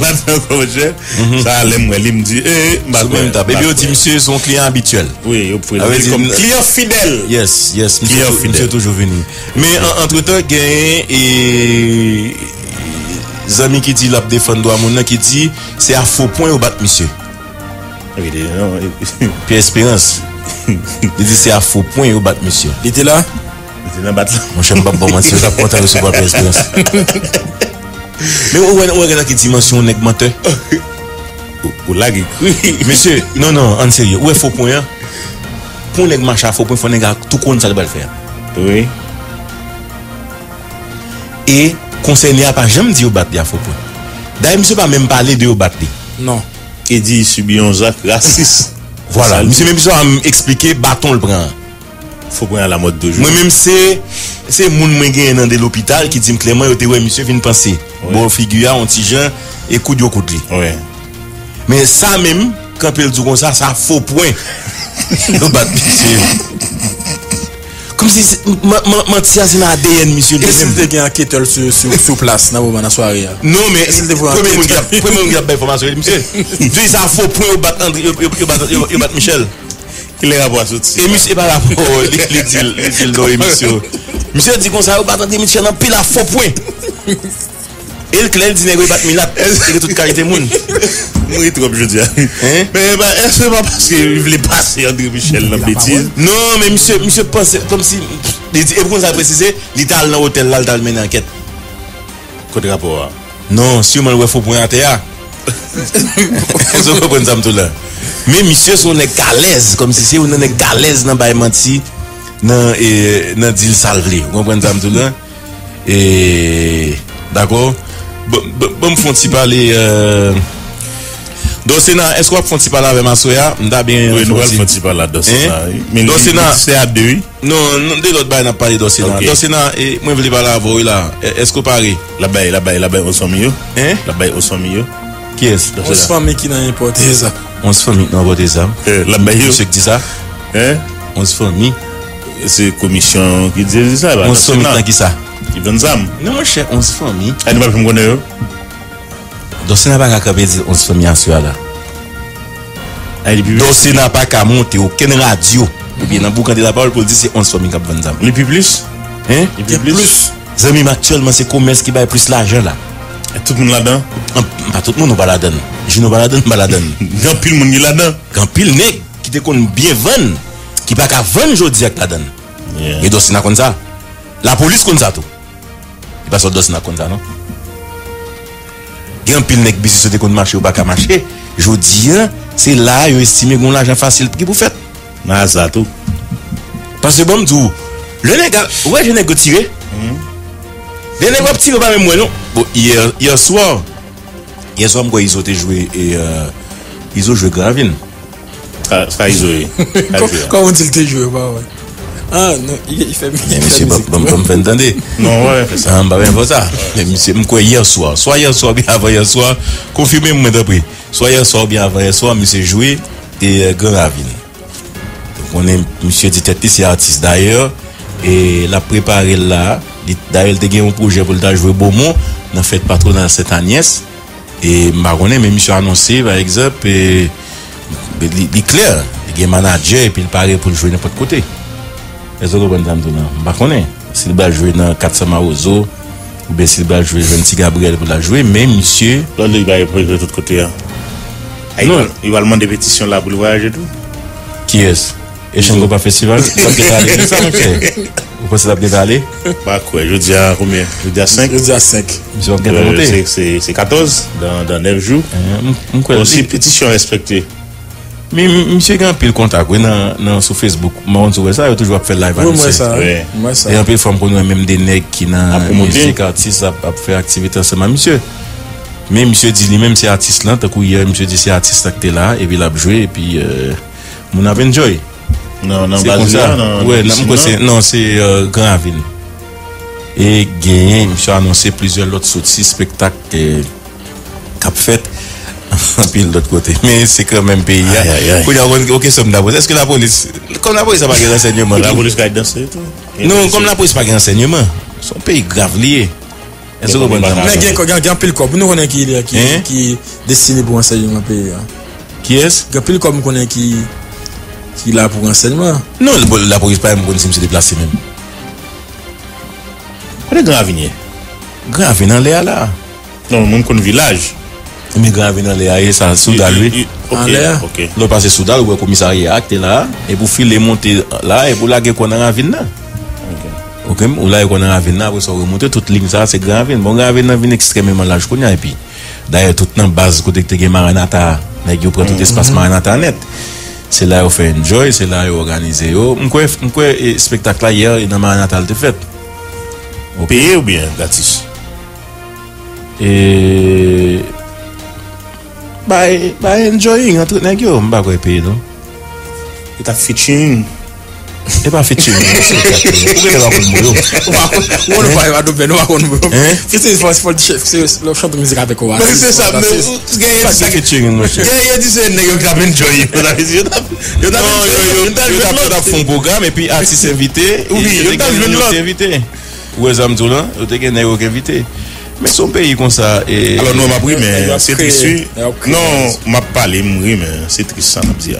ça l'aime moi il me dit même tape et puis dit monsieur son client habituel oui comme client fidèle yes monsieur toujours venu mais entre-temps gagne et amis qui dit la défendre à mon qui dit c'est à faux point au bat monsieur puis Espérance il dit c'est à faux point au bat monsieur il était là mon cher pas bon monsieur ça porte à le support Espérance Mais où est la dimension nèg menteur? Ou la monsieur, non, en sérieux, où est faux point? Pour nèg marcher faux point, faut nèg tout compte ça le faire. Oui. Et conseil n'a pas jamais dit au battre faux point. D'ailleurs, monsieur pas même parler de au battre. Non. Il dit il subit un acte raciste. Voilà, monsieur même ça m'expliquer bâton le prend. Faut prendre la mode de jour. Moi même c'est moun mwen gen dans de l'hôpital qui dit clairement yo te ouais monsieur vinn penser. Bon figure un petit Jean et coup de coude. Ouais. Mais ça même quand il dit comme ça faux point. Non bat monsieur. Comme si mentir c'est dans ADN monsieur de même. Est-ce qu'il y a enquêteur sur place dans moment la soirée? Non mais premier gars information monsieur. Dis ça faux point au bat André au bat Michel. Il est rapport à sortir. Et monsieur par rapport les dans l'émission. Monsieur dit comme ça, on va attendre monsieur dans pile à faux point. Et le clé dit négocier battre milat, c'est toute qualité monde. Moi trop je dis. Mais est-ce pas parce que il voulait passer André Michel dans bêtise. Non, mais monsieur pense comme si il dit et pour ça préciser, l'Italie dans hôtel là, il mène enquête. Côté rapport. Non, sûrement ouais faux point à terre. Vous comprenez ça tout là. Mais monsieur son est à l'aise comme si c'est on est à l'aise dans bail menti dans et dans dil salvé. Vous comprenez ça tout là et d'accord bon me font parler donc sénat est-ce qu'on font parler avec ma soeur m'da bien oui nous font parler dans sénat mais c'est à deux non de l'autre bail n'a parlé dans sénat et moi je voulais parler avec vous là est-ce qu'on parler là-bas au son milieu là-bas au son milieu qui est-ce on se famille qui n'a importé ça on se famille qui n'a importé ça la meilleure ce qui dit ça on se famille c'est commission qui dit ça on se famille qui ça il vient ça non mon cher on se famille elle va pas me connaître donc c'est n'a pas qu'à dire on se famille en soi là donc c'est n'a pas qu'à monter aucune radio ou bien dans boucan de la parole pour dire c'est on se famille qui vient ça les plus les plus amis actuellement c'est commerce qui va plus l'argent là. Tout le monde là-dedans? Pas tout le monde pas là-dedans. Je ne pas là-dedans. Grand pile monde là-dedans. Grand pile nèg qui te connaît bien vendre, qui pas qu'à vendre jodi là-dedans. Et donc c'est na comme ça. La police connaît ça tout. Et pas ça donc c'est na comme ça non. Grand pile nèg business te connaît marché ou pas qu'à marcher. Jodi c'est là yo estime qu'on l'argent facile qui pour faire. Na ça tout. Parce que bon dou, le nèg ouais je nèg go tirer. Les nègres petits pas même moi non. Bon hier soir moi ils ont joué et ils ont joué Gravine. Ça ils ont. Comment ils ont joué bah ouais. Ah non, il fait bien. Monsieur bon fait entendez. Non ouais, ça on va bien voir ça. Mais monsieur moi hier soir bien avant hier soir, confirmez moi d'après. Soit hier soir bien avant hier soir monsieur joué et Gravine. Donc on est monsieur dit tête c'est artiste d'ailleurs et l'a préparé là. D'ailleurs, il a un projet pour jouer Beaumont, dans la fête patronale Saint-Agnès. Et Maronet, mais monsieur a annoncé, par exemple, il est clair, il est manager et il paraît pour jouer n'importe côté. Est-ce que vous comprenez? Maronet, s'il va jouer dans 400 Mawozo, ou bien s'il va jouer dans Petit Gabriel pour la jouer, mais monsieur. Il va jouer de l'autre côté. Il va demander des pétitions là pour le voyage et tout. Qui est-ce? Et je ne pas festival. Vous pensez que vous êtes allé? Pas quoi, je dis à combien? Je dis à 5. Je dis à 5. C'est 14 dans 9 jours. Aussi, pétition respectée. Mais monsieur, il y a un peu de contact sur Facebook. Sur ça, il a toujours fait live. Oui, ça. Il y a un peu de femmes qu'on a même des nègres qui n'ont pas de artistes à faire activité ensemble. Monsieur. Mais monsieur dit lui-même, c'est artiste là. Hier, monsieur dit c'est artiste qui est là. Et puis il a joué. Et puis, on a enjoy. Non, c'est comme ça. Non, c'est Gravine. Et gagné, monsieur a annoncé plusieurs autres sorties, spectacles cap fait puis de l'autre côté. Mais c'est quand même pays. OK, somme d'abord. Est-ce que la police comme la police n'a pas de renseignement? La police a dansé tout. Non, comme la police n'a pas de renseignement. Son pays grave lié. Est-ce que vous comprenez? Il y a pile corps, nous connaissons qui destiné pour renseignement pays. Qui est-ce? Il y a pile corps nous connaissons qui là pour renseignement. Non, la police pas même se déplacer même. Quel est Gravine en l'air là. Non, même qu'on village. Mais Gravine en l'air, ça soudal lui. En l'air. OK. Le passé soudal ou commissariat acte là et pour filer monter là et pour laguer qu'on a Gravine là. OK. OK, ou là on a Gravine après ça remonter toute ligne ça c'est Gravine. Bon Gravine vient extrêmement large connait et puis d'ailleurs toute dans base côté que tu as Maranatha, nèg yo prend tout espace Maranatha net. C'est là où fait enjoy, c'est là où organiser yo. M'kwè spectacle hier et dans Maranatha te fait. Payé ou bien gratis. Et by enjoying entre nèg yo, m'pa quoi payer non. Et ta featuring et pas fait tuer. On va faire mais son pays comme ça et alors non m'a pris mais c'est triste. Non, m'a parlé mais c'est triste ça m'a dit.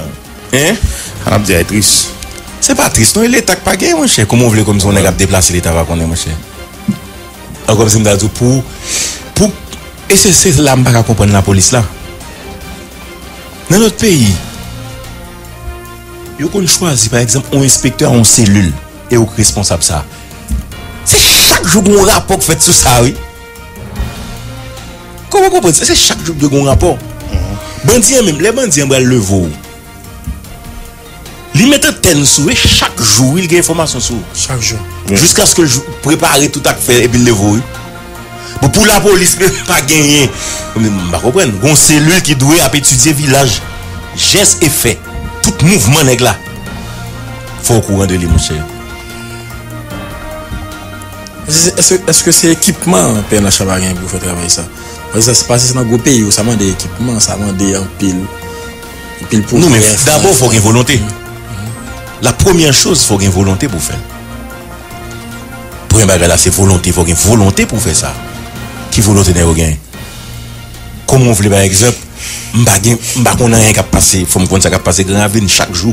Hein? On dit c'est triste. C'est pas triste, non, l'État pas gagné, mon cher. Comment vous voulez comme ça on a déplacé l'État va connaître, mon cher. Encore si me dit pour et c'est là m'pas comprendre la police là. Dans notre pays, yo qu'on choisit par exemple un inspecteur en cellule et au responsable ça. C'est chaque jour qu'on rapport fait sur ça oui. Comment comprendre ça? C'est chaque jour qu'on rapport. Bandits même, les bandits on va le voir. Ils mettent ten sous et chaque jour il gagne information sous chaque jour jusqu'à ce que je prépare tout à fait et puis le voie pour la police ne pas gagner on comprendre une cellule qui doit étudier village geste et fait tout mouvement nèg là faut au courant de lui mon cher. Est-ce que c'est équipement PNH Chabarien pour faire travailler ça parce que ça se passe dans gros pays où ça demande équipement ça demande en pile pour non mais d'abord faut une volonté. La première chose, il faut une volonté pour faire. Première bagarre là, c'est volonté. Il faut une volonté pour faire ça. Qui volonté n'est rien. Comme on voulait par exemple, on n'a rien qu'à passer. Il faut me ça qu'à passer Gravine chaque jour.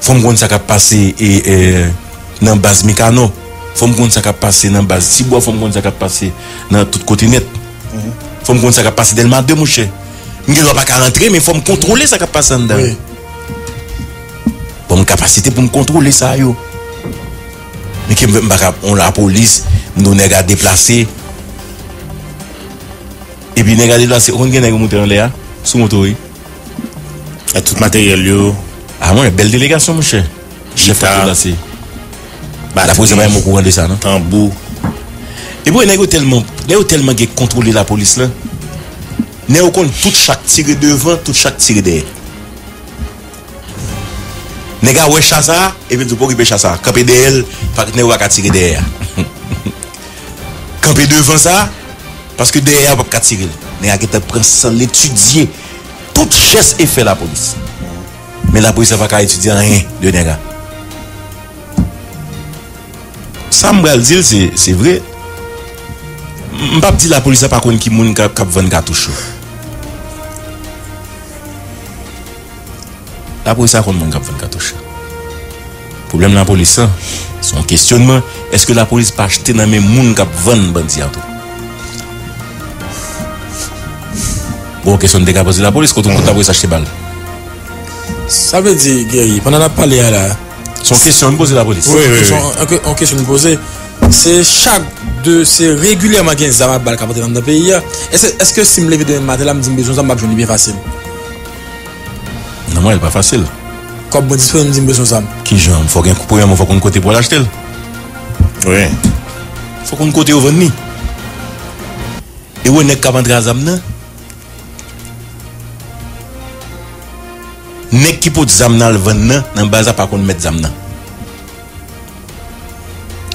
Il faut me ça qu'à passer dans la base Mécano. Il faut me ça qu'à passer dans la base Siboua. Il faut me ça qu'à passer dans toute côté net. Il faut me ça qu'à passer dans le marché de Mouché. Je ne dois pas rentrer, mais il faut me contrôler ça qu'à passer dedans. Pour mon capacité pour me contrôler ça yo mais que on la police nous nèg à déplacer et puis nèg à déplacer on gagne nèg monter en l'air sous moto et tout matériel yo ah ouais belle délégation mon cher j'ai pas déplacé bah la police va me courant de ça non tambour et puis nèg tellement contrôler la police là nèg on compte toute chaque tiré devant toute chaque tiré derrière. Les gars, ouais, chassa, et puis tu peux occuper chassa. Camper d'elle, pas que ne tirer derrière. Camper devant ça, parce que derrière, pas qu'à tirer. Les gars qui te prennent sans l'étudier. Toute chasse est fait la police. Mais la police n'a pas étudier rien de les gars. Ça me dit, c'est vrai. Je ne pas dire la police n'a pas connu qui moun cap 24 touches. La police a combien de cartouches? Problème de la police, son questionnement, est-ce que la police pas acheter dans même monde qui a 20 bandits en tout? Bon, question de dégâts de la police, quand on compte la police acheter balle. Ça veut dire, Guéry, pendant la parole là. Son question de poser la police. Oui. En question de poser, c'est chaque deux, c'est régulièrement qu'il y a des balles qui sont dans le pays. Est-ce que si je me lève demain matin, je me dis que besoin de je bien facile? Non, elle n'est pas facile. Comme vous dites, nous disons ça. Qui j'aime, il faut qu'on ait côté pour l'acheter. Oui. Il faut qu'on ait côté au venir. Et où est-ce qu'on rentre à Zamna? N'est-ce qu'il faut Zamna le venir dans le bazar par contre mettre Zamna?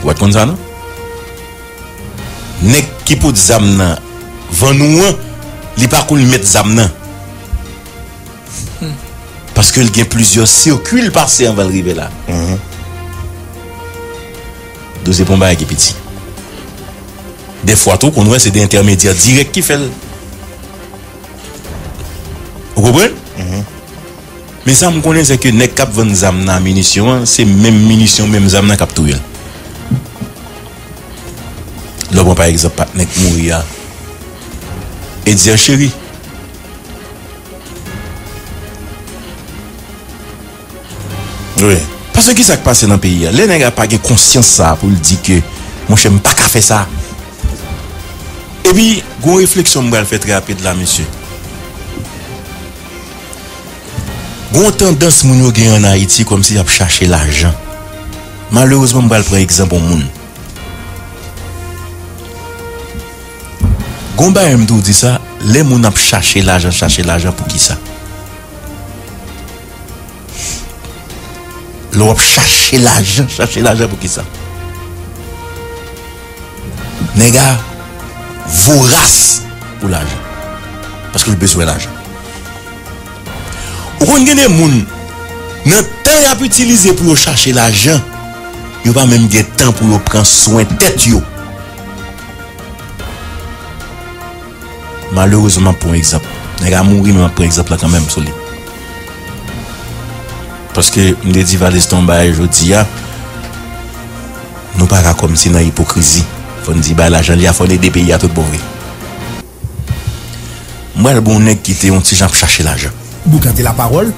Vous êtes comme ça, non? N'est-ce qu'il faut Zamna venir il par contre mettre Zamna? Parce qu'il y a plusieurs circuits passés avant d'arriver là. Deux épombas avec petit. Des fois, tout qu'on voit, c'est des intermédiaires directs qui font. Vous comprenez? Mais ça, je connais, c'est que les cap 20 zamna munitions, c'est même munitions, même zamna cap tout. L'homme, par exemple, pas nek mourir. Et dire, chérie, oui. Parce que qui s'est passé dans le pays, les nègres n'ont pas de conscience ça pour dire que mon chef n'a pas qu'à faire ça. Et puis, une réflexion que je fais très rapide là, monsieur. Une tendance que nous avons en Haïti comme si on cherchait l'argent. Malheureusement, je prends exemple au monde. Gomba Mdou dit ça, les gens ont cherché l'argent pour qui ça? L'on a cherché l'argent pour qui ça? Nègres voraces pour l'argent. Parce que le besoin de l'argent. Ou quand les gens n'ont pas utilisé pour chercher l'argent, ils n'ont pas même de temps pour prendre soin de tête. Malheureusement, pour exemple, les gars mourir, mais pour exemple, là, quand même, solide. Parce que, je dis, Valès Tombaye, je dis, nous pas comme si dans l'hypocrisie. Faut nous dire, bah, l'argent, il faut les pays à tout pauvre. Moi, le bon nègre qui était un petit gens pour chercher l'argent. Vous gardez la parole.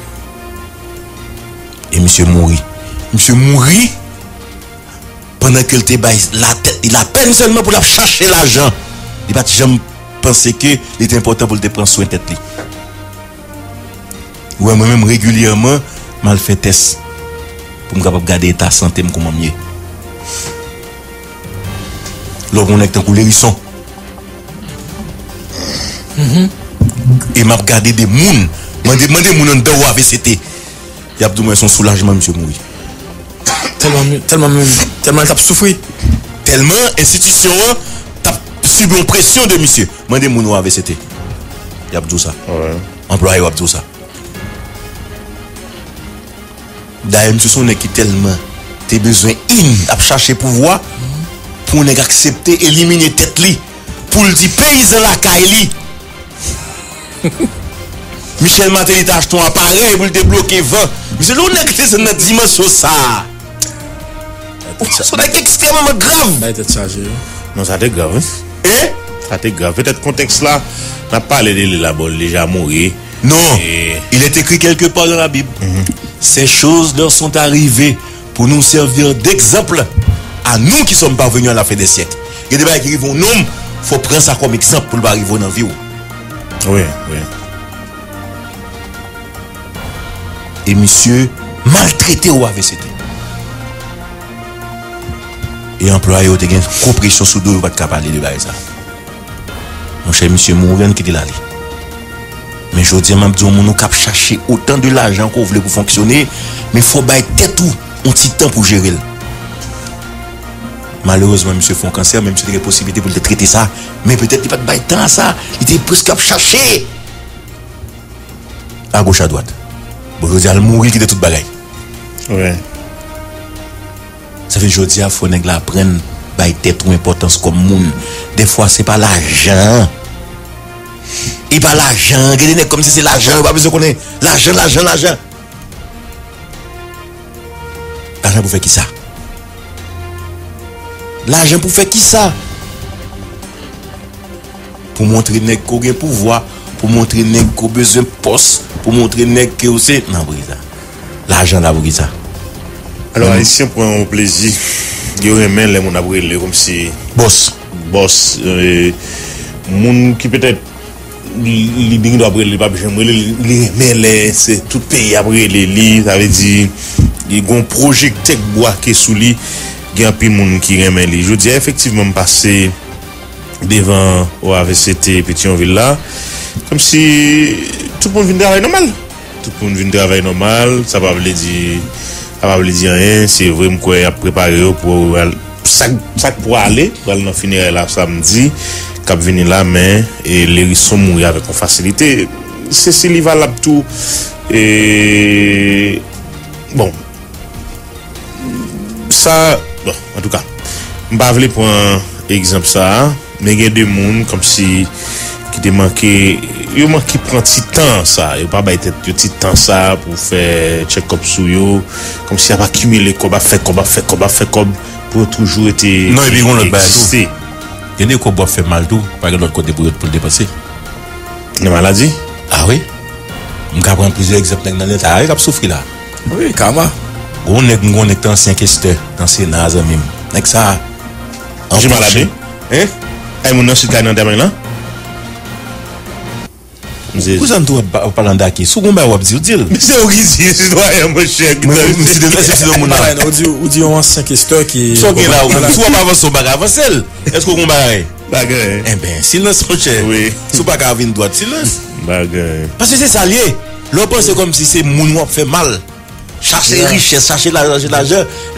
Et monsieur mourit. Monsieur mourit pendant que le débat, la tête, il a peine seulement pour la chercher l'argent. Il va jamais. Pensez que c'est important pour te prendre soin de tête. Ouais, moi-même régulièrement, je fais des tests pour me garder ta santé, me comment mieux. Lorsqu'on est en couleur, ils sont. Et m'a regardé des mounes. M'a demandé mon nom de WAVCT. Il y a besoin de son soulagement, monsieur Moui. Tellement t'as souffert. Tellement institution. Subon pression de monsieur. Mandez mon nom avec c'était. Il a tout ça. Employé a tout ça. D'ailleurs, monsieur son qui tellement t'es besoin à chercher pouvoir pour ne accepter éliminer tête li pour le dire paysan la caille. Michel Matéli t'a acheté un appareil pour le débloquer 20. Monsieur l'on est que c'est notre dimension ça. C'est extrêmement grave. Non, ça t'est grave. Ça t'est grave. Peut-être contexte là, on a parlé de la bonne, déjà mourir. Non, il est écrit quelque part dans la Bible. Ces choses leur sont arrivées pour nous servir d'exemple à nous qui sommes parvenus à la fin des siècles. Il y a des gens qui arrivent, il faut prendre ça comme exemple pour ne pas arriver dans la vie. Oui. Et monsieur, maltraité ou AVCT. Et employé ont une compression sous dos, pas de parler de ça. Mon cher monsieur Mourien qui est là. Mais je dis, je dis, nous avons cherché autant de l'argent qu'on voulait pour fonctionner, mais il faut bailler tout, un petit temps pour gérer. Malheureusement, monsieur fait un cancer, même si il y a des possibilités pour le traiter ça, mais peut-être qu'il n'y a pas de bail temps à ça, il était presque à chercher. À gauche, à droite. Bon, je dis, il mourir qui est tout bagaille. Ouais. Ça veut dire qu'il faut apprendre à être une importance comme le monde. Des fois, ce n'est pas l'argent. Il n'y a pas l'argent. Il comme si c'est l'argent. Il n'y a pas besoin qu'on ait l'argent. L'argent pour faire qui ça? L'argent pour faire qui ça? Pour montrer qu'on a un pouvoir. Pour montrer qu'on a besoin de poste. Pour montrer qu'on a aussi. Non, pour ça. L'argent là pour ça. Alors, ici, on prend un plaisir. Il y a les gens qui comme si. Boss. Moun qui peut-être. Les gens qui ont brûlé, les c'est tout pays a brûlé. Ça veut dire. Il y a un projet qui est sous lui. Il y a un peu de monde qui remet. Je dis effectivement, passer devant au AVCT Pétionville là. Comme si. Tout le monde vient travailler normal. Ça va veut dire. C'est vrai que je préparé pour aller dans finir là samedi cap venir là mais les sont mourir avec facilité c'est ce qui va là tout et bon ça bon, en tout cas on va vous prendre exemple ça mais il y a des monde comme si qui te manqué yo man qui prend petit temps ça yo pas ba tête petit temps ça pour faire check up sur yo comme si a pas accumulé qu'on va faire pour toujours être non et puis on le baisse il y a qu'on va faire mal tout par l'autre côté pour le dépasser la maladie ah oui on va prendre plusieurs exemples dans l'état qui a souffrir là oui kama on est ancien questeur dans ces nazes même. Avec ça, je m'en lave. Hein? Et mon nom c'est Canon là. Vous en tout parlant d'acquis. Second bah vous dites. Mais c'est origine citoyen mon cher. Monsieur de c'est dans mon nom. On dit on ancien questeur qui. Soit là ou soit pas avancer bagarre avancer. Est-ce qu'on bagarre? Bagarre. Eh ben silence mon cher. Oui. Sous pas Gravine droite silence. Bagarre. Parce que c'est salier. L'opinion c'est comme si c'est mon fait mal. Chercher richesse, chercher l'argent,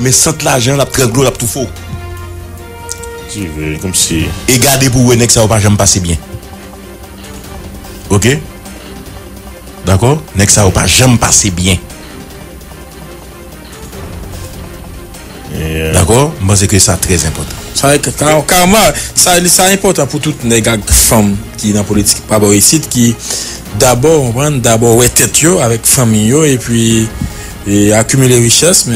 mais sans l'argent, la très gros, la tout faux. Tu veux, comme si. Et garder pour vous, que ça va pas jamais passer bien. Ok? D'accord? Que ça va pas jamais passer bien. D'accord? Moi, c'est que ça très important. Ça c'est important pour toutes les femmes qui sont dans la politique, pas ici, qui d'abord, on prend d'abord tête avec famille et puis. Et accumuler richesse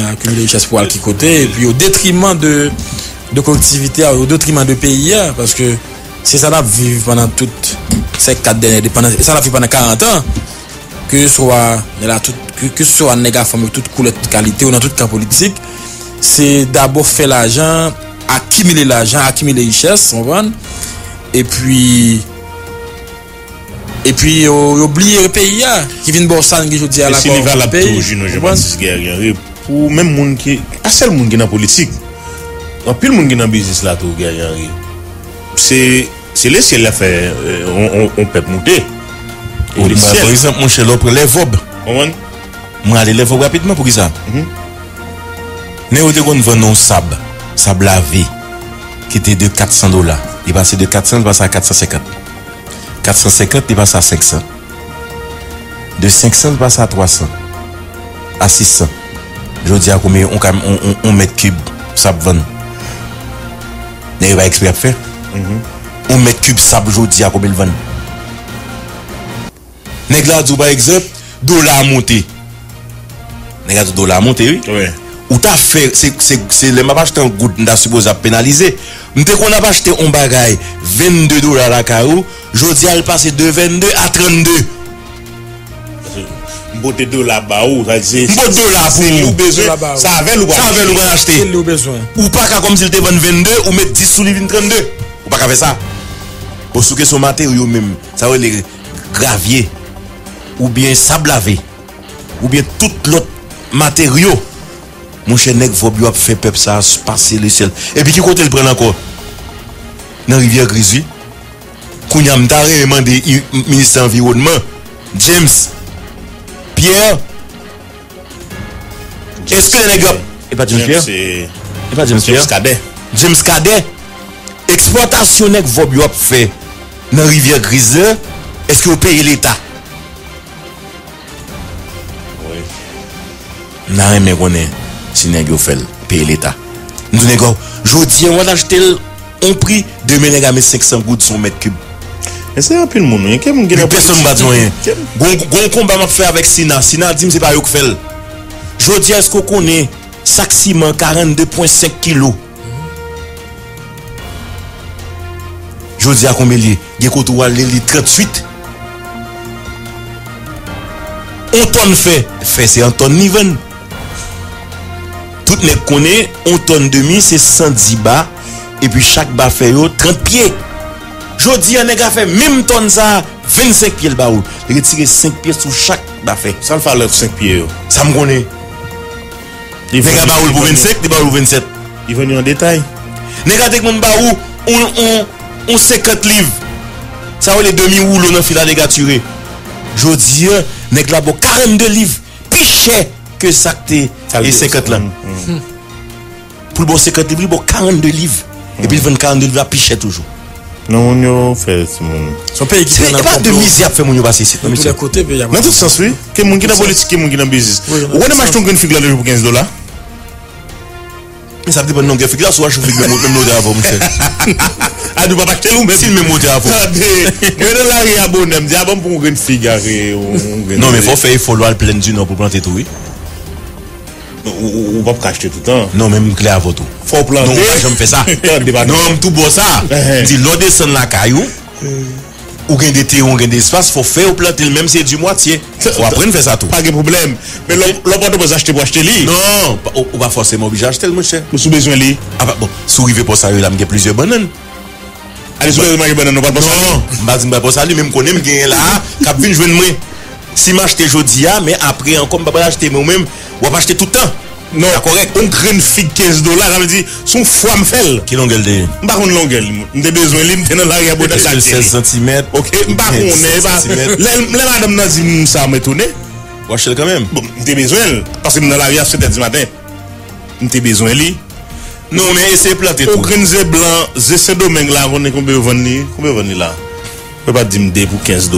pour aller qui côté et puis au détriment de collectivité, au détriment de pays, parce que c'est ça la vie pendant toutes ces 4 dernières dépendances, ça la vie pendant 40 ans, que ce soit un négat de toute couleur, toute qualité ou dans toute cas politique, c'est d'abord faire l'argent, accumuler richesse, on va, et puis oublier le pays qui vient de Borsan qui je dis à la cour va la pays je pense pour même monde qui pas seul monde qui dans politique en pile monde qui dans business là tout gagnant c'est laisser la faire on peut monter par exemple mon cher l'autre les vob on moi aller les vob rapidement pour qui ça néo de qu'on vend non sable lavé qui était de $400 il passait de 400 il passe à 450, il passe à 500. De 500, il passe à 300. À 600. Je dis à combien on met cube, sable 20. N'est-ce pas expert faire? On met cube, sable, je dis à combien le 20. N'est-ce pas, par exemple, dollar monté. N'est-ce pas, dollar monté, oui? Oui. Ou t'as fait, c'est le m'a acheté un goût, on a supposé pénaliser. Dès qu'on a acheté un bagaille, $22 la carreau, je dis à le passer de 22 à 32. Mbote dollar baou, ça c'est. Mbote dollar pour besoin. Ça avait le bon acheter. Ou pas comme s'il te vend 22, ou mettre 10 sous les 32. Ou pas qu'à faire ça. Ou sous que son matériau même, ça va les gravier, ou bien sable lavé, ou bien tout l'autre matériau. Mon cher nèg vobio a fait peuple ça passer le ciel et puis qui côté le prend encore dans rivière Grisui kounya m'ta demandé ministre environnement James Pierre est-ce que nèg et pas James Pierre et pas James Pierre James Cadet exportation nèg vobio a fait dans rivière Grisui est-ce que vous payez l'état oui n'a rien mais connaît si nèg yo fait payer l'état nous nèg jodi on acheter un prix de nèg à 500 goud son mètre cube et c'est un peu le monde personne pas dit rien gon combat m'a fait avec Sina dit c'est pas yo qui fait jodi est-ce qu'on connaît sac ciment 42.5 kg jodi à combien li gè koto wa li 38 on tonne fait c'est un tonne even tout les connaît, on tonne demi, c'est 110 bas. Et puis chaque bas fait 30 pieds. Jodi, on a fait même tonne ça, 25 pieds le bas. Il retire 5 pieds sur chaque bas fait. Ça me fait l'autre 5 pieds. Ça me connaît. Les gars bas pour 25, les bas pour 27. Ils vont en détail. Les gars, mon bas on 50 livres. Ça va les demi-rouleaux dans le fil à dégaturé. Jodi, on a 42 livres. Pichet que ça t'es. Et 50 là. Pour le bon 50 livres, il y a 42 livres. Et puis il vend 42 livres à picher toujours. Non, on fait ce monde. Son pays qui n'a pas de misère à faire mon passé ici. De tous les côtés, il y a. Dans tout sens, oui. Quel monde qui n'a pas de politique, quel monde qui n'a pas de business. On a acheté une figure de pour $15. Mais ça veut dire que non, figure, soit je vous dis que même l'odeur avant, monsieur. Ah, nous ne pouvons pas acheter nous, mais si nous mettons avant. Mais dans la réabonne, je dis avant pour une figure. Non, mais il faut faire, il faut l'eau pleine du nord pour planter tout, oui. Ou pas acheter tout le temps. Non, même clé à votre tout. Faut planter. Non, je me fais ça. Non, tout beau ça. Dis l'eau descend la caillou. ou gain des terres, ou gain des espaces, faut faire ou planter même si c'est du moitié. Faut apprendre à faire ça tout. Pas de problème. Mais l'on ne peut acheter pour acheter lui. Non, on va forcément obligé d'acheter le monsieur. Nous avons besoin de lui. Ah bah bon, si vous arrivez pour ça, il a plusieurs bananes. Allez, si vous avez bananes, on va pas pour ça. Non, je ne vais pas pour ça lui, même qu'on aime gagner là, cap vient jouer moi. Si m'acheter aujourd'hui, mais après encore, je ne vais pas acheter moi-même, on va acheter tout le temps. Non, correct. On crée une fille $15, ça veut dire, son foie me fait. Qui l'engueule de? M'pas qu'on l'engueule. M'as besoin de lui, dans l'arrière de la 16 cm. Ok, m'pas qu'on est. La madame n'a dit, ça m'a étonné. Wachel quand même. Bon, m'as besoin. Parce que dans l'arrière, c'est 7h du matin. M'as besoin de lui. Non, on est essayé de planter. On crée un blanc, c'est Saint-Domingue là, on est combien de vanille? Combien de vanille là? On peut pas dire m'dé pour $15.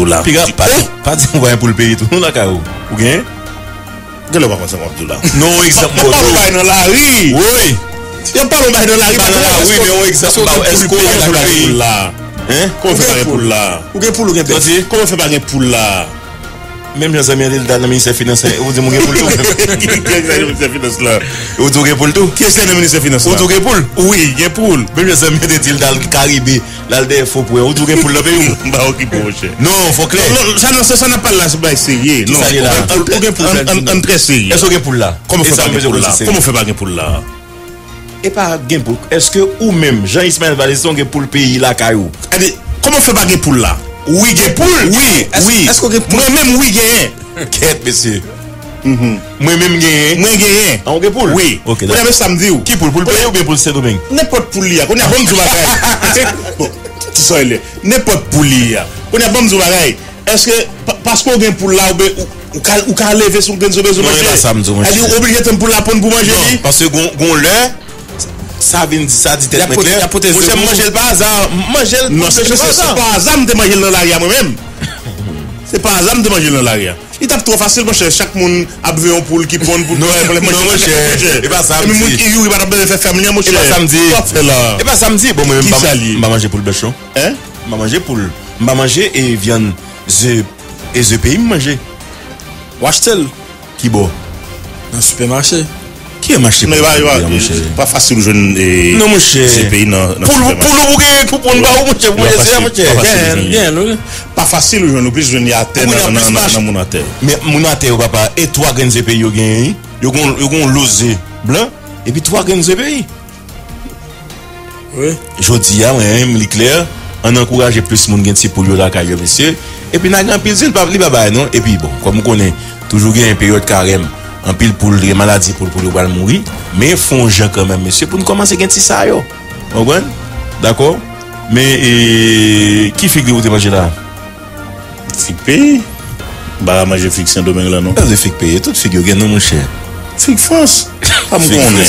Pas dire m'voyer pour le payer tout le monde là, K.O. Ou bien? Je ne vais pas faire $50. Non, exactement. Il n'y a pas de bail dans la rue. Oui. Il n'y a pas de bail dans la rue. Oui, mais on exactement. Est-ce qu'on fait pas un poule là? Hein? Comment fait pas un poule là? Ou un poule ou un petit? Comment fait pas un poule là? Même les amis dans le ministère financier, vous dites mon poule tout. Qui est le ministère financier là? Vous dites mon poule tout? Qui est le ministère financier? Vous dites poule? Oui, il y a poule. Même les amis dans le Caribe, là le DF, vous dites poule le pays? Bah ok, pour cher. Non, faut clair. Ça n'a pas là, c'est pas sérieux. Non, on très sérieux. Est-ce que poule là? Comment fait pas poule là? Comment fait pas poule là? Et pas gain poule. Est-ce que ou même Jean-Ismaël Valisson pour le pays là caillou? Comment fait pas poule là? Oui, il y a poule. Oui, oui. Est-ce qu'on a poule? Moi-même, oui, il y a. Quête, monsieur. Moi-même, il y a. Moi, il y a. On a poule? Oui. Ok. On a samedi ou? Qui poule? Poule paye ou bien poule Saint-Domingue? N'importe poule, il y a. On a bon du bagaille. Bon, tu sais, il y a. N'importe poule, il y a. On a bon du bagaille. Est-ce que, parce qu'on a poule là, ou qu'à lever son gain de manger? Non, il y a samedi. Elle est obligée de poule la prendre pour manger? Non, parce qu'on l'a. Ça vient ça dit tête claire. La prothèse. Moi manger par hasard, manger non, c'est pas hasard de manger dans l'arrière moi-même. C'est pas hasard de manger dans l'arrière. Il tape trop facile mon cher, chaque monde a besoin poule qui prend pour non mon cher. Et pas samedi. Mais monde qui il va pas faire famille mon cher. Et pas samedi. Et pas samedi bon moi même pas manger poule bechon. Hein? M'a manger poule, m'a manger et viande et je paye manger. Wachtel qui bon dans supermarché. Qui est marché? Mais pas facile jeune et non mon cher. Pour le baou pas facile jeune plus jeune à terre dans mon terre. Mais mon terre papa et trois graines de pays yo gon losé blanc et puis trois graines de pays. Oui. Jodi a même l'éclair on encourager plus monde gagne petit pour yo la caillou monsieur et puis n'a grand pile pas li baba non et puis bon comme on connaît toujours gagne période carême. En pile pour les maladies pour le bal mourir mais font gens quand même monsieur pour nous commencer gagne ça yo comprendre d'accord mais qui fait que vous manger là figue pays bah manger figue Saint-Domingue là non pas de figue pays toute figure gagne non mon cher figue France pas mon connaît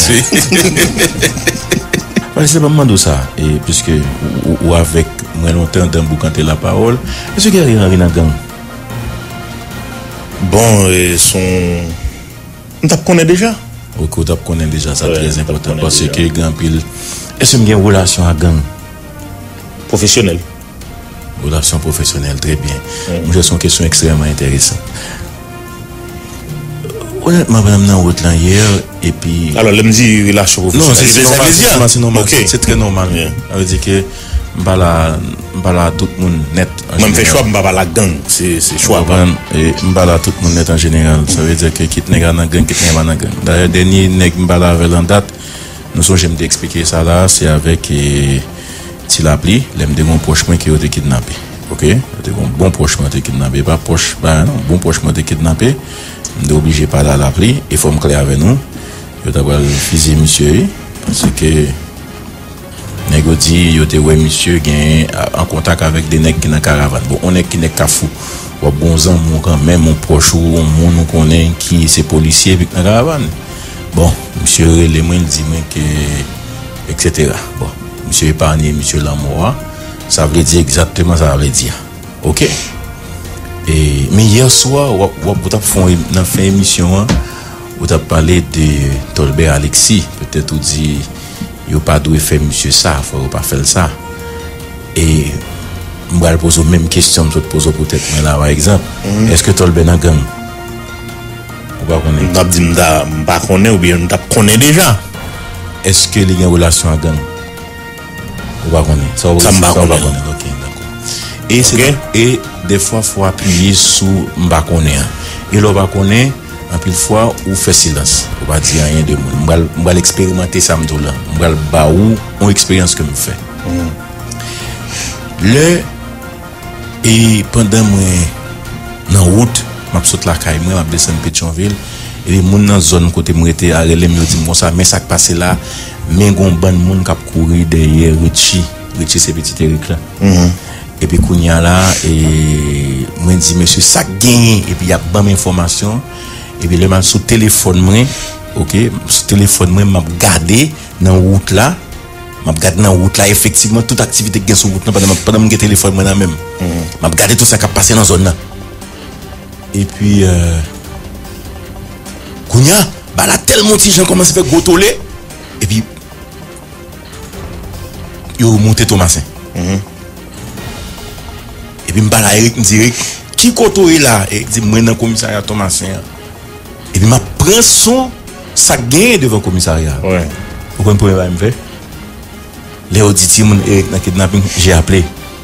parce que pas mando ça et puisque ou avec moi longtemps dans boucanter la parole est-ce que Ariel Henry n'a gang bon et son on connaît déjà. Ok, on connaît déjà, c'est très important parce que grand pile. Est-ce que vous avez une relation à gang professionnelle? Relation professionnelle, très bien. Moi, c'est une question extrêmement intéressante. Honnêtement, madame, dans votre langue hier, et puis. Alors, elle me dit relation professionnelle. Non, c'est normal. C'est très normal. Ça veut dire que Mbala tout le monde net. Même fait choix, Mbala la gang. C'est choix. Et Mbala tout le monde net en général. Ça veut dire que Kitnega n'a gang, Kitnega n'a gang. D'ailleurs, dernier Neg Mbala avec en date, nous sommes, j'aime t'expliquer ça là, c'est avec Tilapli, l'aime de mon proche qui a été kidnappé. Ok? Bon proche qui a été kidnappé. Pas proche, ben bon proche qui a été kidnappé. On est obligé de parler à l'appli. Il faut me créer avec nous. Je dois physiquer monsieur. Parce que. Négodi, yo te ouais monsieur gain en contact avec des nèg qui dans caravane. Bon, on est qui n'est qu'à fou. Ou bon zan mon quand même mon proche ou mon nous connaît qui c'est policier puis dans caravane. Bon, monsieur relé moi il dit moi que etc. Bon, monsieur épargné monsieur Lamoura, ça veut dire exactement ça veut dire. OK. Et mais hier soir ou t'a fond dans fin émission ou t'a parlé de Tholbert Alexis, peut-être ou dit yo pas doué faire monsieur ça, faut pas faire ça. Et on va poser la même question, je te pose peut-être mais là par exemple, est-ce que Tholbert nan gang? Ou pas connait? N'a dit m'da pas connait ou bien m'ta connait déjà. Est-ce que il y a relation à gang? Ou pas connait? Ça m'ba connait. OK, d'accord. Et, okay. Et des fois, il faut appuyer sur Mbakoné. Et le Mbakoné, en plus de fois, on fait silence. On va dire rien de monde. On va l'expérimenter ça. On va le baou, on expérience que je fais. Le, et pendant que je suis en route, je saute la caille, je descends Pétionville. Et les gens dans la zone côté moi était à relais me dit bon ça mais ça qui passé là mais gon bande monde qui a couru derrière Richie c'est petit Eric là. Et puis kounya là et moi dit monsieur ça gagné et puis il y a bonne information et puis le mal sous téléphone moi OK sous téléphone moi m'a regardé dans route là m'a regardé dans route là effectivement toute activité qui est sur route là pendant mon téléphone moi là même m'a regardé tout ça qui a passé dans zone là et puis Kounya, bah là tellement de gens commencent à faire gotoler et puis ils ont monté Thomasin. Et puis bah là Eric me dit qui gotoler là et dit moi dans le commissariat Thomasin et puis m'a prend son ça gagne devant le commissariat. Ouais. Vous comprenez pas me fait. Les auditeurs mon Eric dans kidnapping, j'ai appelé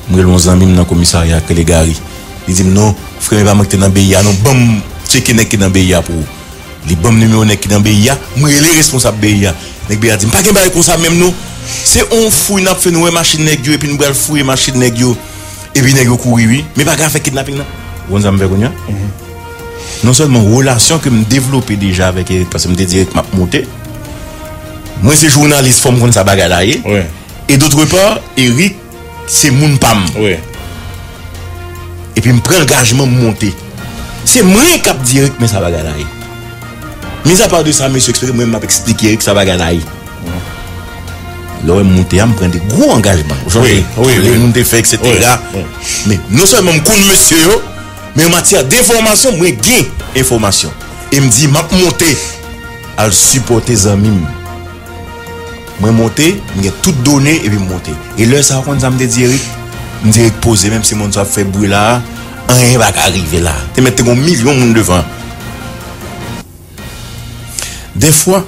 moi mon ami dans le commissariat que les gars. Il dit non, frère va monter dans BIA non bam, checker nek dans BIA pour les bons numéros qui dans BIA, moi les responsables BIA. Nèg BIA dit pas gagne comme ça même nous. C'est on fouille n'a fait nous machine nèg yo et puis nous bral fouiller machine nèg yo et puis nèg yo courir oui, mais pas grave fait kidnapping là. On ça me fait connait. Non seulement relation que me développer déjà avec Eric parce que me dit m'a monter. Moi c'est journaliste faut me connait ça bagarre là. Et d'autre part, Eric c'est moun pam. Ouais. Et puis me prend engagement monter. C'est moi qui cap direct mais ça bagarre là. Mais à part de ça, monsieur, moi, je vais expliquer que ça va gagner. Là, je monte, je prends des gros engagements. Oui, oui, oui. Monte fait, etc. Mais non seulement je connais monsieur, mais en matière d'information, moi, j'ai information. Et me dit, je vais monter à supporter les amis. Je vais monter, je vais tout donner et puis monter. Et là, ça va me dire, je vais poser, même si mon ça fait bruit là, rien va arriver là. Tu mets un million de monde devant. Des fois,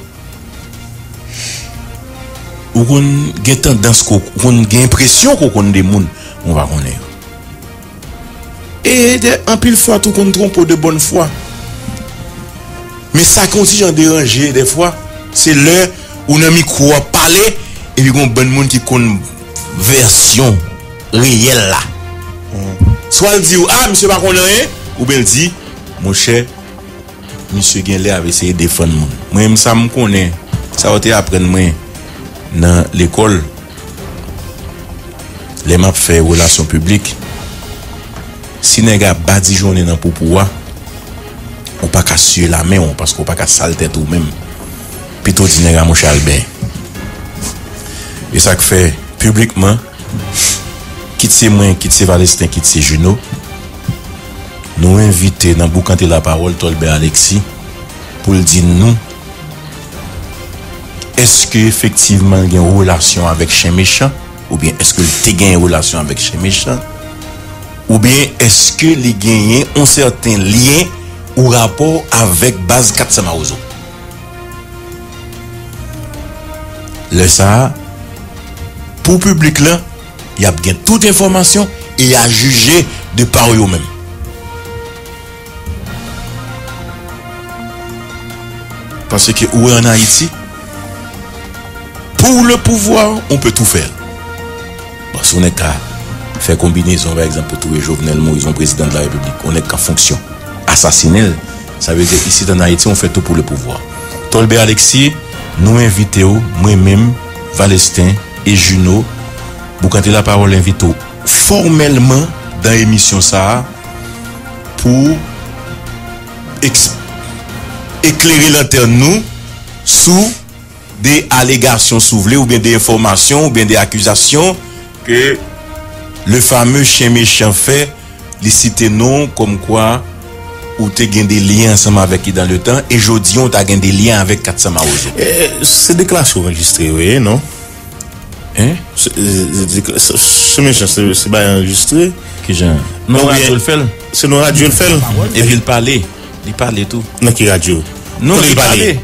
on a tendance, on a l'impression qu'on a des gens, on va connaître. Et en pile fois, tout qu'on trompe de bonne foi. Mais ça continue à déranger des fois. C'est l'heure où on a mis quoi parler et puis on a des gens qui ont une version réelle là. Soit elle dit, ah, monsieur, pas qu'on a rien, ou bien elle dit, mon cher, monsieur Guenlé avait essayé de défendre moi. Moi-même, ça me connaît. Ça a été appris dans l'école. Les maps fait relations publiques. Si les gars battent des journées dans pouvoir, on pas qu'à suer la main parce qu'on pas qu'à sale tête ou même. Plutôt dit les gars mon Albert. Et ça que fait publiquement, quitte ses moins, quitte ses Valestin, quitte ses Junot. Nous invitons dans boucanter la parole Tholbert Alexis pour dire nous est-ce que effectivement il y a une relation avec Chen Mechan ou bien est-ce que il y a une relation avec Chen Mechan ou bien est-ce que les gagnants ont certains liens ou rapport avec base 400 Mawozo. Le ça pour public là, il y a bien toute information et à juger de par eux-mêmes. Parce que où est en Haïti, pour le pouvoir, on peut tout faire. Parce qu'on est qu'à faire combinaison, par exemple, pour trouver Jovenel Moïse, président de la République. On est qu'à fonction. Assassiner, ça veut dire ici dans Haïti, on fait tout pour le pouvoir. Tholbert Alexis, nous invitons, moi-même, Valestin et Junot, pour quand la parole, invitons formellement dans l'émission ça pour expliquer. Éclairer l'antenne nous sous des allégations soulevées ou bien des informations ou bien des accusations que le fameux Chen Mechan fait, les citer non comme quoi ou t'as gagné des liens ensemble avec qui dans le temps et aujourd'hui on t'a gagné des liens avec 400 Mawozo. C'est déclaration enregistrée, oui, non? Hein? Chen Mechan, c'est pas enregistré. Que genre? Non, radio le fait. C'est non radio le fait. Et puis il parlait. Il parlait tout. Dans quelle radio? Non, il parlait.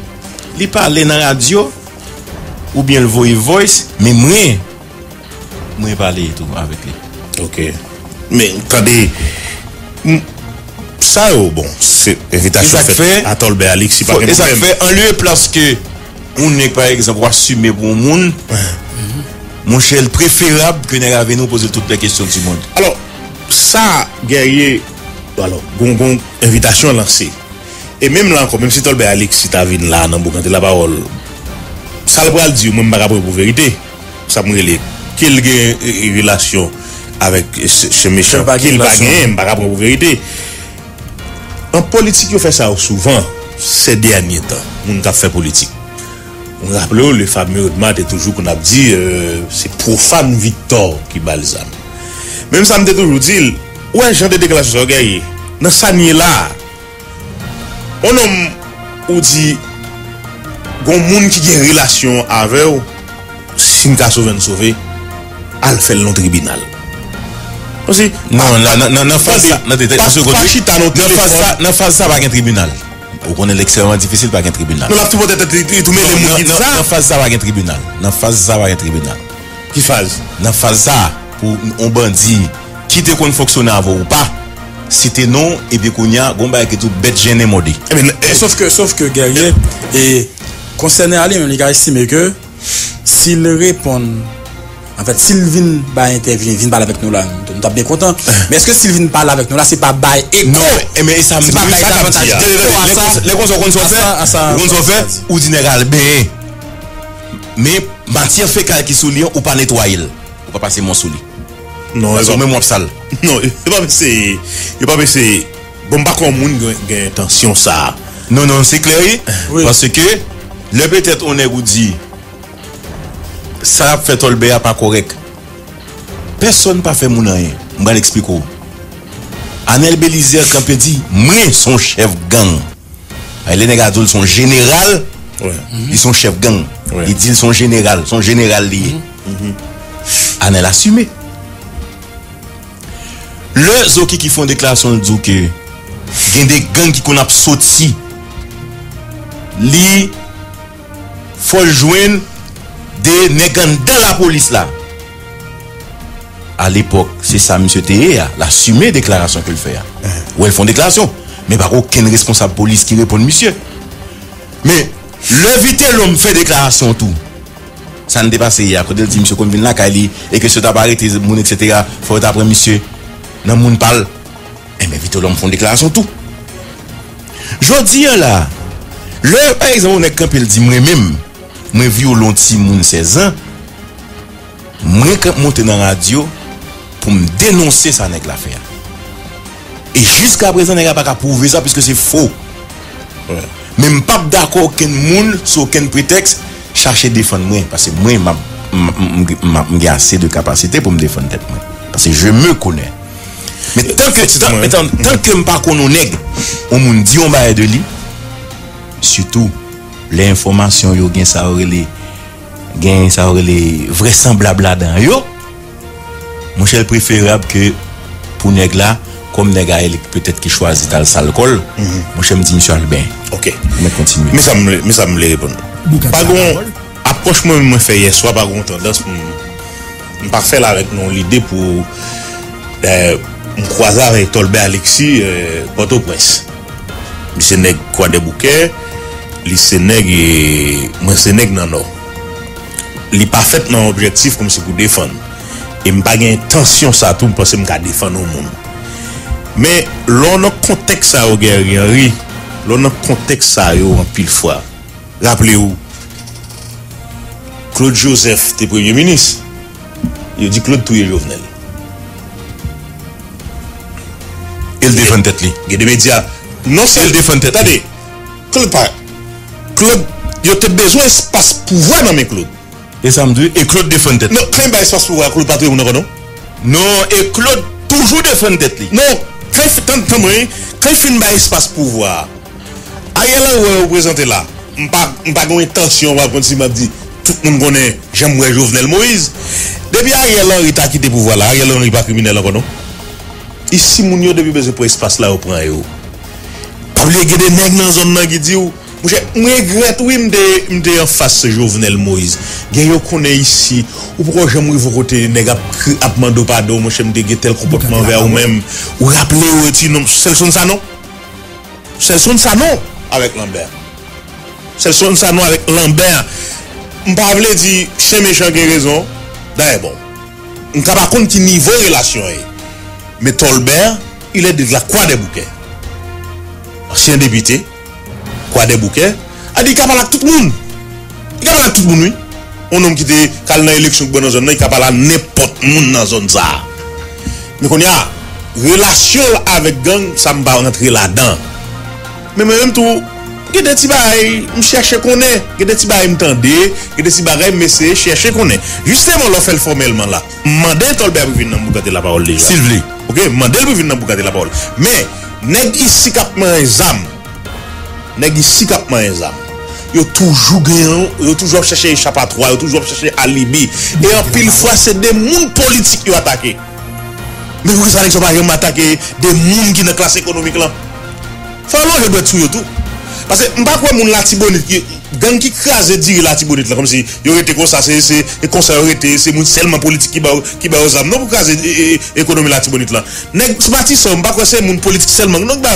Il parlait dans la radio ou bien le voice, mais moi, je parlais tout avec lui. Ok. Mais attendez, ça bon, c'est invitation faite à Tholbert Alexis. Et ça fait en lieu place que on n'est par exemple assumé pour le monde. Mon cher, préférable que nous avons posé toutes les questions du monde. Alors, ça, guerrier, alors, bon, invitation lancée. Et même là encore, même si Tholbert Alexis t'a vu là, dans la parole, ça le bral dit, même pas pour vérité, ça me relève. Quelle relation avec ce méchant, qu'il va gagner, par rapport à la vérité. En politique, on fait ça souvent, ces derniers temps, on a fait politique. On rappelle le fameux Odmat est toujours qu'on a dit, c'est profane Victor qui balsame. Même ça, on a toujours dit, ouais, j'ai des déclarations, guerrier. Dans ça, là, on a dit, il y a des gens qui ont une relation avec eux, si on a sauvé, elle fait le tribunal. Non, face ça pas un tribunal. Vous connaissez extrêmement difficile pas un tribunal. Non, face ça pas un tribunal. Qui phase? Dans face ça pour on bandit qui te qu'on fonctionne avant ou pas. Si t'es non et bien qu'on y a gomba qui tout bête gêné modé. Sauf que guerrier et concerné à lui, les gars estiment que s'il répond en fait, Sylvine va intervenir, vient parler avec nous là, nous sommes bien contents. Mais est-ce que Sylvine parle avec nous là, c'est pas bail et non, mais ça me dit pas. Les cons sont faits ou dinéral bien. Mais matière fécale qui souligne ou pas nettoyer. Ou pas passer mon soulier. Non, ils ont même moi sale. Non, il pas baisser. Bon pas comme monde gagne intention ça. Non, c'est clair parce que le peut-être on est goudi. Ça fait Tholbert pas correct. Personne pas fait mon rien. Je vais l'expliquer. Anel Belizer quand il dit, moi son chef gang. Les négatifs sont général. Ils sont chef gang. Ils disent son général, lié. Anel assumé. Le Zoki qui font déclaration dit que il y a des gangs qui connaissent sorti. Li faut joindre des négans dans la police là. À l'époque, c'est ça, monsieur Théa, l'assumer déclaration qu'il fait. Ou elles font déclaration. Mais par aucun responsable police qui répond, monsieur. Mais le vite l'homme fait déclaration tout. Ça ne dépasse hier. Quand il dit, monsieur, qu'on vient là, Kali, et que ce tabaret, etc., faut après, monsieur, non, moun parle. Eh, mais vite l'homme font déclaration tout. Je dis là, le, par exemple, on est quand il dit, moi-même, moi violon ti moun 16 ans moi quand monter dans radio pour me dénoncer ça nèg l'affaire et jusqu'à présent nèg pas prouver ça puisque c'est faux. Même pas d'accord qu'un moun sous aucun prétexte chercher défendre moi parce que moi j'ai assez de capacité pour me défendre tête moi parce que je me connais. Mais tant que me pas connais nèg on moun dit on bail de lui surtout les informations yo gain ça aurait les vraisemblables là-dedans yo mon cher préférable que pour nèg là comme nèg peut-être qui choisit l'alcool mon cher me dit monsieur Albin OK mais continue mais ça me les répondre pas gon approche moi me fait hier soir pas gon tendance pour me pas faire avec non l'idée pour me croiser avec Tholbert Alexis Port-au-Prince monsieur nèg quoi des bouquets les Sénègues, moi Sénègues non non, les parfaits non objectif comme c'est pour défendre. Et me pas gain tension ça tout parce que me défendre au monde. Mais l'on a contexte ça au guerrier, l'on a contexte ça yo en pile fois. Rappelez-vous, Claude Joseph était premier ministre. Il dit Claude touye Jovenel. Il défend tête li. Il y a des médias non c'est il défend tête. Attendez, Claude pas. Claude, il a besoin d'espace pour voir dans mes Claude. Et ça me dit, et Claude défend tête. Non, quand il y a espace pour voir, Claude Patrick, non, et Claude toujours défend tête. Non, quand il y a espace pour voir, Ariel Henry représente là. Je n'ai pas d'intention, je me dis, tout le monde connaît, j'aimerais Jovenel Moïse. Depuis Ariel Henry a quitté le pouvoir là, Ariel Henry n'est pas criminel encore, non? Ici, mon yo depuis besoin pour espace là, on prend. Pas de nègres dans la zone qui dit, Je regrette, oui, je me en face Jovenel Moïse. Je connais ici, ou pourquoi j'aimerais vous côté nèg ap mando pardon, mon chef de tel comportement vers vous-même, ou rappeler ou ti non, celles sont ça non avec Lambert. Celles sont ça non avec Lambert. On pas veut dire Chen Mechan qui raison. D'ailleurs bon. On pas compte qui niveau relation est. Mais Tholbert, il est de la Croix des Bouquets. Ancien député Croix des Bouquets a dit qu'il parle à tout le monde. Il parle à tout le monde. Un homme qui était calé dans l'élection dans la zone, il parle à n'importe qui dans la zone. Mais quand il y a relation avec gang, ça me va rentrer là-dedans. Mais même tout, il y a des petits bails, je cherche qu'on est. Il y a des petits bails, je m'entendais. Il y a des petits bails, mais c'est chercher qu'on est. Justement, on fait formellement là. Mandez Tholbert pour venir nous garder la parole déjà. S'il vous plaît. Ok, mandez pour venir nous garder la parole. Mais, nèg ici cap man exam. Yo toujours gagnant, yo toujours chercher échappatoire, yo toujours chercher alibi. Et en pile fois c'est des moun politiques qui attaqué. Mais vous savez que ça va attaquer des moun qui dans classe économique là. Falloir je dois tout tout. Parce que m'pas quoi moun Latibonit qui gang qui crase dire Latibonit là comme si yo était comme ça c'est conservateur, c'est moun seulement politique qui ba aux âmes. Non pour crase économie Latibonit là. Nèg c'est parti ça, m'pas quoi c'est moun politique seulement. Donc ba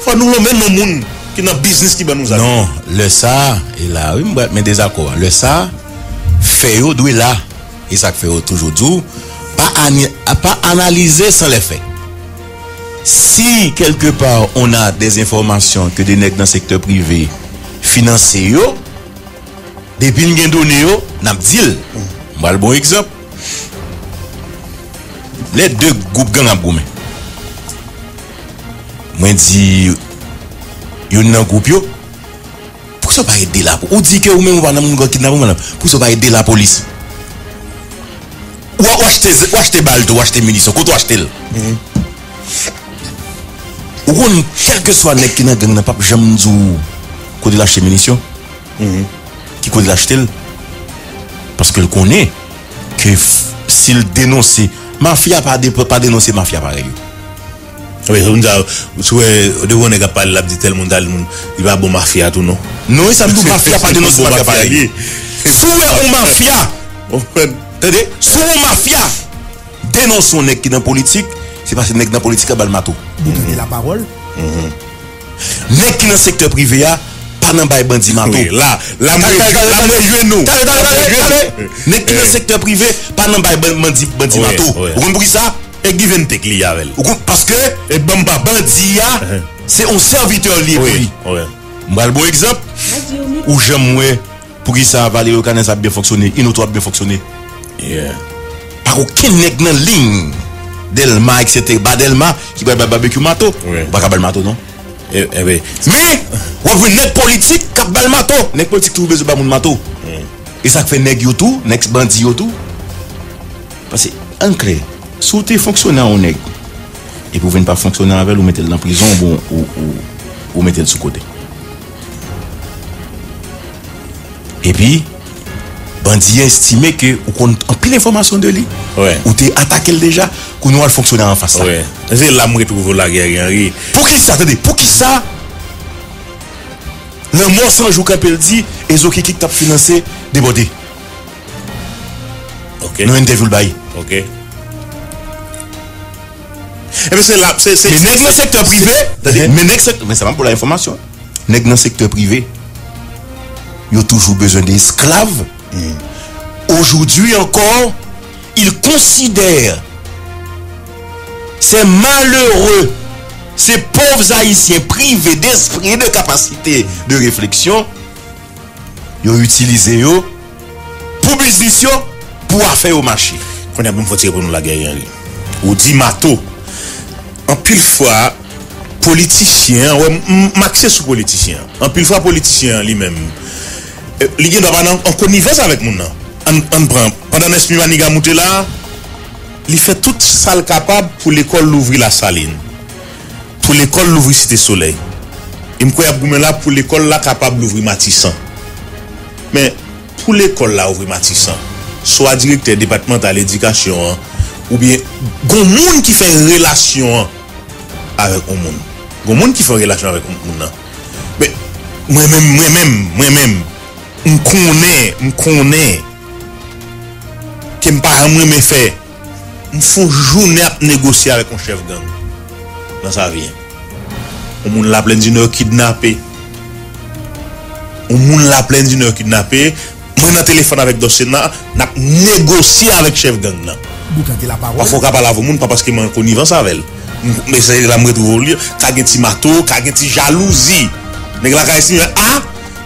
faut nous même non moun qui n'a business qui va nous aider. Non, le ça est là. Oui, mais désaccord. Le ça fait au doué là. Et ça fait toujours doux. Pas analyser sans les faits. Si quelque part on a des informations que des nègres dans le secteur privé financés, des pins qui donnés, n'a pas dit. Moi, le bon exemple. Les deux groupes gang à Goumé. Moi, dis. Yon nan groupe yo pour ça pas aider la police ou dit que ou même va nan moun kidnapper pour ça pas aider la police ou acheter balle ou acheter munitions ou acheter ou on quel que soit nèg qui nan gang nan pas jamais dou côté l'acheter munitions qui côté l'acheter parce que le connaît que s'il dénoncer mafia pas dénoncer mafia pareil. Oui, de on est capable de tel monde, il va bon mafia tout non. Non, ça me dit mafia pas de nos mafia. Souhait mafia. Attendez, souhait mafia. Dénonçons nèg qui dans politique, c'est parce que nèg dans politique a balmato. Vous donnez la parole. Nèg qui dans secteur privé a pas dans bail bandi mato. Là, la jouer nous. Nèg qui dans secteur privé pas dans bail bandi mato. Vous comprenez ça? Et qui vient te clier avec elle. Parce que et Bamba Bandia, c'est un serviteur libre. Un bon exemple. Ou j'aime pour qui ça va aller au canal, ça bien fonctionner, il nous doit bien fonctionner. Par aucun nèg dans ligne Delma, etc. Badelma qui va barbecue mato. Pas cabal mato non. Mais on veut nèg politique cabal mato. Nèg politique tout besoin pas mon mato. Et ça fait nèg yo tout, nèg bandi yo tout. Parce que ancré sous tes fonctionnaires on est et pour venir pas fonctionner avec ou mettez-le dans prison bon ou mettez-le sous côté et puis bandit estimé que ou qu'on a pile l'information de lui ou t'es attaqué déjà qu'on nous a fonctionné en face c'est là me retrouve la guerre Henry pour qui ça attendez pour qui ça le mot sans jour qu'appelle dit et zoki qui t'a financé débordé OK nous interview le bail OK. Mais c'est là, c'est dans le secteur privé. Mais ça va pour l'information. Nèg dans le secteur privé, ils ont toujours besoin d'esclaves. Aujourd'hui encore, ils considèrent ces malheureux, ces pauvres haïtiens privés d'esprit, de capacité de réflexion. Ils ont utilisé eux pour business, pour affaire au marché. Qu'on a même foutu pour nous la guerre. Ou dit mato. En pile fois, politicien, m'axé sur politicien. En pile fois, politicien lui-même. Il doit avoir en connivence avec mon nom. On prend. Pendant l'esprit Maniga Mouté là, il fait toute salle capable pour l'école l'ouvrir la saline. Pour l'école l'ouvrir Cité Soleil. Il me croit là pour l'école là capable l'ouvrir Matissan. Mais pour l'école là ouvrir Matissan, soit directeur départemental éducation. Ou bien, gon moun qui fait relation avec un monde. Gon moun qui fait relation avec un monde. Mais, moi-même, je connais, que je ne pas me faire, je fais journée à négocier avec mon chef gang. Dans sa vie. On l'a plein d'une heure kidnappé. Moi, dans le téléphone avec le Sénat, je négocie avec le chef gang. Parfois, je ne parle pas avec le monde, pas parce que je suis en connivence avec elle. Mais c'est la retrouve lui, kageti mato, kageti jalousie. Nèg la kaisi ah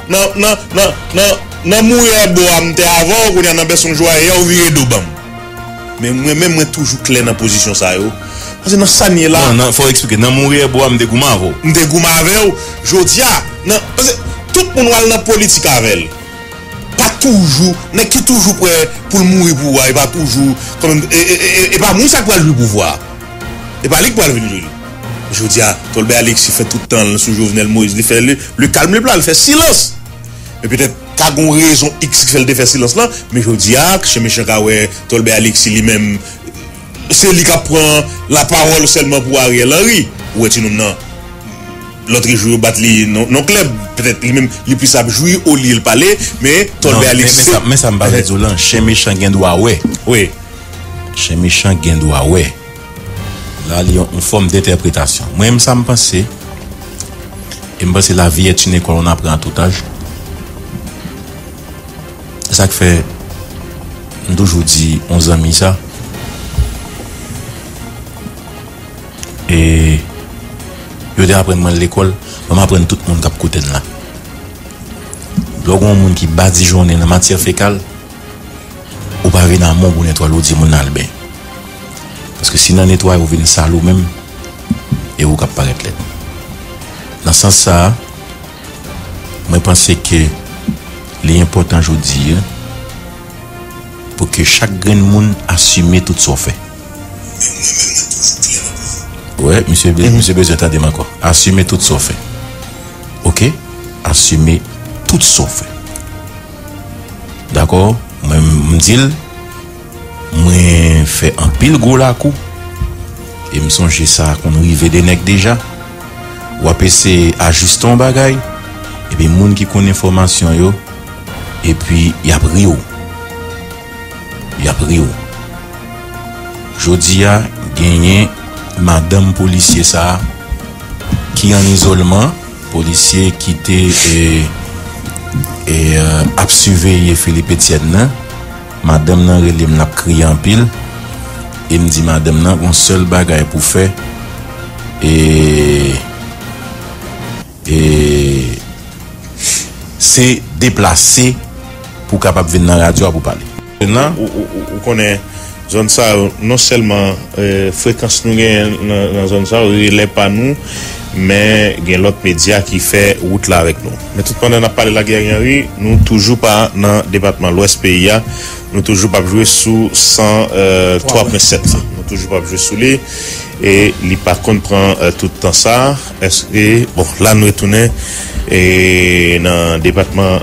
non mouye bo amte avant qu'on y en a personne joyeux ou viré d'obam. Mais moi même moi toujours clair dans position ça yo. Parce que dans ça ni là. Non, faut expliquer non mouye bo amte gouma avant. M'te gouma avec jodia. Non parce que tout monde va dans politique avec. Pas toujours, nèg qui toujours prêt pour mourir pour et pas toujours comme et pas mourir ça pour le pouvoir. Et pas lui qui va venir lui. Je dis à Tholbert Alexis fait tout le temps sous Jovenel Moïse, il fait le calme le plat, il fait silence. Et peut-être qu'il y a une raison X qui fait le faire silence là, mais je dis à Chen Mechan Tholbert Alexis lui-même, c'est lui qui prend la parole seulement pour Ariel Henry. Ou est-ce que l'autre jour, il bat non club, peut-être lui-même, il puisse jouer au lit le palais, mais Tholbert Alexis. Mais ça me paraît violent, Chen Mechan Gendoua, ouais. Oui. Chen Mechan Gendoua, ouais. Là, il y a une forme d'interprétation. Moi, ça me pense. Je pense que la vie est une école, on apprend à tout âge. C'est ça que fait. Je dis toujours 11 ans, ça. Et je dis apprendre à l'école, je vais apprendre tout le monde qui a côté de là. Il y a des gens qui battent des journées dans la matière fécale. Ou pas venir dans le monde pour nettoyer l'eau, dire que je suis. Parce que si vous nettoyez, vous venez sale ou même, et vous pouvez paraître l'aide. Dans ce sens-là, je pense que l'important aujourd'hui, pour que chaque grain de monde assume tout son fait. Oui, monsieur Bézet a demandé quoi? Assumer tout son fait. Ok? Assumer tout son fait. D'accord? Je me dis, moi fait un pile gros la coup et me songe ça qu'on arrive des nèg déjà ou apc ajuster un bagay et puis moun qui connaît formation yo et puis y a prio jodi a gagné madame policier ça qui en isolement policier qui était et absuvé Philippe Etienne. Madame nan relèm n'a crié en pile et me dit madame nan un seul bagage pour faire et c'est déplacer pour capable venir dans la radio pour parler. Maintenant on connaît zone ça non seulement fréquence nous dans zone ça relève pas nous mais il y a l'autre média qui fait route là avec nous. Mais tout pendant qu'on a parlé de la guerre, nous toujours pas dans le département l'Ouest pays, nous toujours pas jouer sous 103.7. Nous toujours pas jouer sous lui et lui par contre prend tout le temps ça. Est-ce que bon là nous retournons et dans le département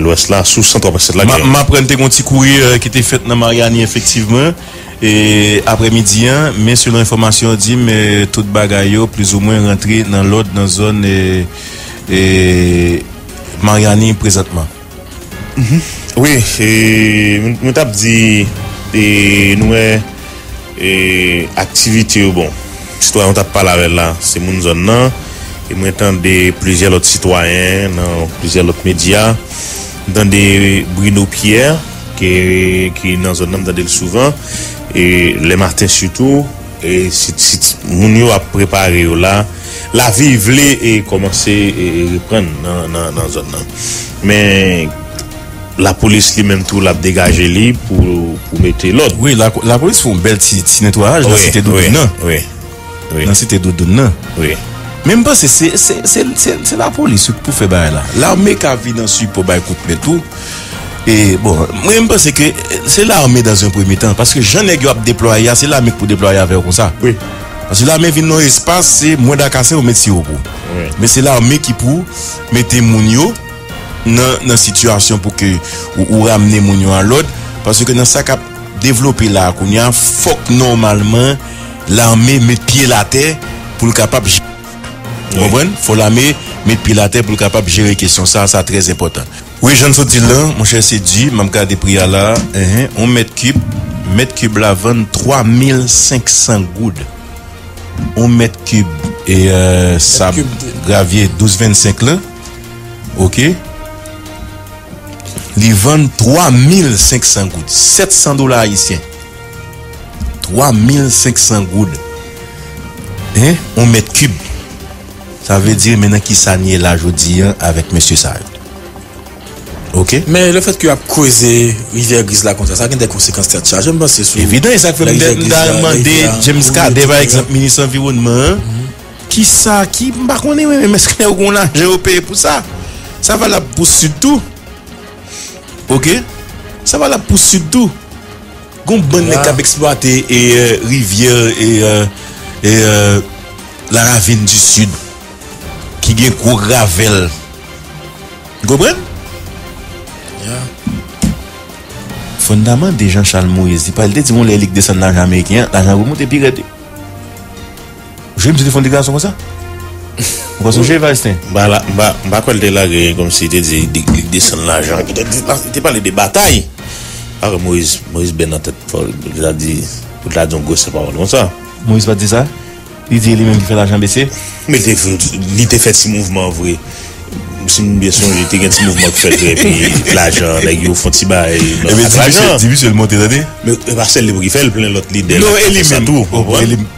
l'Ouest là sous 103.7 la guerre. M'a prendre un petit courrier qui était fait dans Mariani effectivement. Et après-midi, mais selon l'information dit, mais tout bagaille plus ou moins rentré dans l'autre, dans la zone et Mariani présentement. Mm-hmm. Oui, nous avons dit que nous activité bon, citoyen on t'a parlé avec là, c'est mon zone là, et nous entendons plusieurs autres citoyens, dans plusieurs autres médias, dans des Bruno Pierre, qui est dans zone là, dans souvent. Et les matins surtout, et si nous a préparé là, la vie voulait et commencer et reprendre dans la zone. Mais la police lui-même tout l'a dégagé lui pour mettre l'ordre. Oui, la police fait un bel petit nettoyage dans la cité Doudou. Oui. Dans la cité Doudou. Oui. Même pas c'est la police pour faire là. L'armée qui a vu dans le sud pour faire tout. Et bon, moi je pense que c'est l'armée dans un premier temps, parce que j'en ai déployé, c'est l'armée pour déployer avec comme ça. Oui. Parce que l'armée vient dans l'espace, c'est moins d'acasser au métier au bout. Oui. Mais c'est l'armée qui pour mettre Mounio dans la situation pour que ou ramener Mounio à l'ordre, parce que dans ça qu'a développé là, qu'on y a faut normalement l'armée met pied la terre pour le capable. Oui. Vous comprenez? Faut l'armée mettre pied à terre pour capable gérer la question. Ça, c'est très important. Oui, je ne sais pas là, mon cher Sédu, je vais des prix là. On mètre cube la vente 3500 goudes. On mètre cube et ça gravier 12,25 là. Ok. Ils vendent 3500 goudes, $700 haïtiens. 3500 goudes. Hein? On met cube. Ça veut dire maintenant qui s'agit là aujourd'hui avec monsieur Saïd. OK? Mais le fait qu'il a causé Rivière Grise là comme ça, ça a des conséquences très chargées, je pense c'est évident, et ça fait demander James Cadet par exemple ministre de l'environnement qui ça qui pas connait même est-ce qu'il y a l'argent payé pour ça? Ça va la poursuivre tout. OK? Ça va la poursuivre tout. Gon bonne qui a exploité et rivière et la ravine du sud qui gagne gros gravel. Vous comprenez? Fondament de Jean-Charles Moïse, il parle de dire on les ligues de sang d'argent américain, l'argent remonte et pirate. Je me suis défendu garçon comme ça. Vous songez Valstin? Bah là, bah quoi de la comme si tu dis ligues de sang d'argent, tu parles de bataille. Alors Moïse ben en tête il a dit toute la dongo c'est pas comme ça. Moïse va dire ça. Il dit lui-même qui fait l'argent baissé. Mais il te fait ce mouvement vrai. Si bien sûr, il te gagne ce mouvement qui fait vrai puis l'argent les gars font petit bail. Et bien c'est le monter d'année. Mais Marcel le qui fait le plein l'autre leader. Non, il lui-même tout.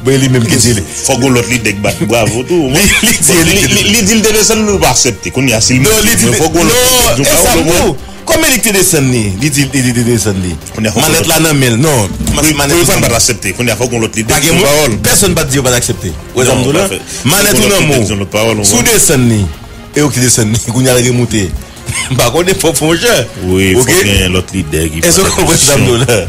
Il même qui dit faut que l'autre leader bravo tout. Il dit le descend nous pas accepter qu'on y a s'il faut que l'autre. Comme il était descendu, il dit il était descendu. Manette là non mais non, manette personne va accepter. Qu'on a fait qu'on l'autre leader. Personne va dire pas accepter. Manette non mot. Sous descendu et au qui descendu, qu'on y a remonté. Par contre, il faut Fonger. Oui, OK. L'autre leader qui. Est-ce qu'on comprend là?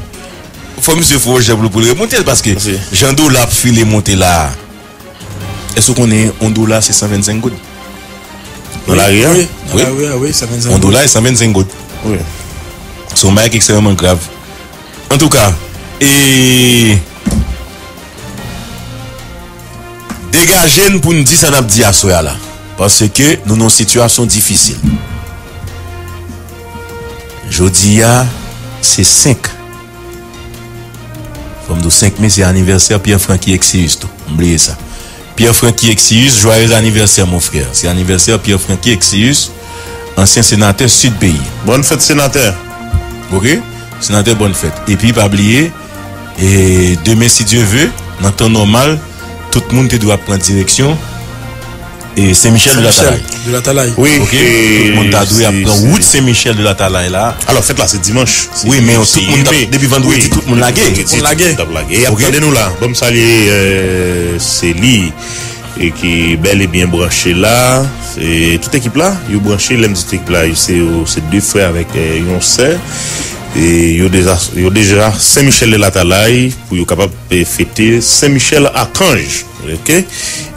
Faut monsieur Fonger pour le remonter parce que Jean Dollar filé monter là. Est-ce qu'on est en dollar c'est 125 gouttes. Dans la rivière? Oui, 125 gouttes. En dollar et 125 gouttes. Oui. Son mal est extrêmement grave. En tout cas, et dégagez pour nous dire ça n'a pas dit à ce là. Parce que nous avons une situation difficile. Jodi a c'est 5. Comme nous 5 mai, c'est anniversaire Pierre-Frankie Exius. Oubliez ça. Pierre-Frankie Exius, joyeux anniversaire mon frère. C'est anniversaire Pierre-Frankie Exius. Ancien sénateur sud-pays. Bonne fête, sénateur. OK? Sénateur, bonne fête. Et puis, pas oublier, et demain, si Dieu veut, dans le temps normal, tout le monde doit prendre direction. Et Saint-Michel de la Talaye. Oui, OK? Tout le monde doit prendre route Saint-Michel de la Talaye là. Alors, fête là, c'est dimanche. Oui, mais tout le monde, depuis vendredi, tout le monde lagué. Et regardez-nous là. Bon, salut, c'est lui. Et qui est bel et bien branché là. Et toute équipe là, ils branché l'aime cette équipe là. C'est deux frères avec une sœur. Et ils ont déjà Saint-Michel de la Talaye pour capable de fêter Saint-Michel à Cange. OK?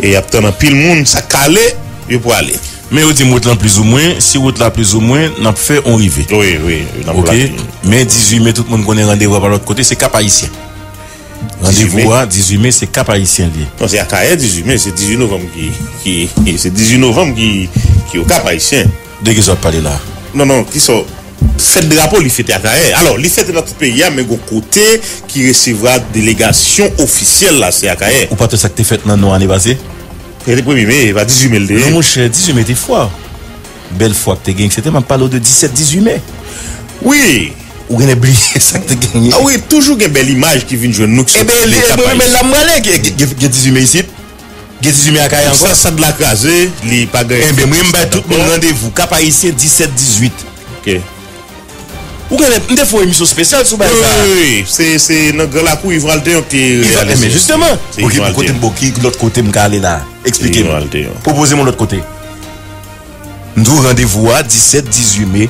Et après, dans pile monde, ça calé, ils pour aller. Mais vous dites, route plus ou moins, si route là plus ou moins, n'a pas fait on arrive. Oui. OK? Mais 18 mai, tout le monde connaît rendez-vous par l'autre côté, c'est Cap-Haïtien. Rendez-vous à 18 mai, c'est Cap-Haïtien lié. Non, c'est à Caire 18 mai, c'est 18 novembre c'est 18 novembre qui au Cap-Haïtien. De qui sont parlé là? Non, qui sont. Fête drapeau, il fête à Caire. Alors, il fête dans tout pays, mais au côté qui recevra délégation officielle là, c'est à Caire. Ou pas tout ça que tu fêtes dans nos années passées? C'est le 1er mai, il va 18 mai le délai. Non, mon cher, 18 mai, t'es fort. Belle fois que t'es gagné, c'était même pas l'eau de 17-18 mai. Oui! Ou bien oublié ça que tu gagné. Ah oui, toujours une belle image qui vient de nous. Eh bien, la malade, il y a 18 mai ici. Il y a 18 mai à Caille encore. Ça de la crasée, il n'y a pas de gagné. Eh bien, moi, tout le monde rendez-vous. Cap Haïtien 17-18. OK. Ou bien, il y a une émission spéciale sur Baïka. Oui, c'est la cour Ivralté. Mais justement, l'autre côté, je vais aller là. Expliquez-moi. Proposez-moi l'autre côté. Nous rendez-vous à 17-18 mai.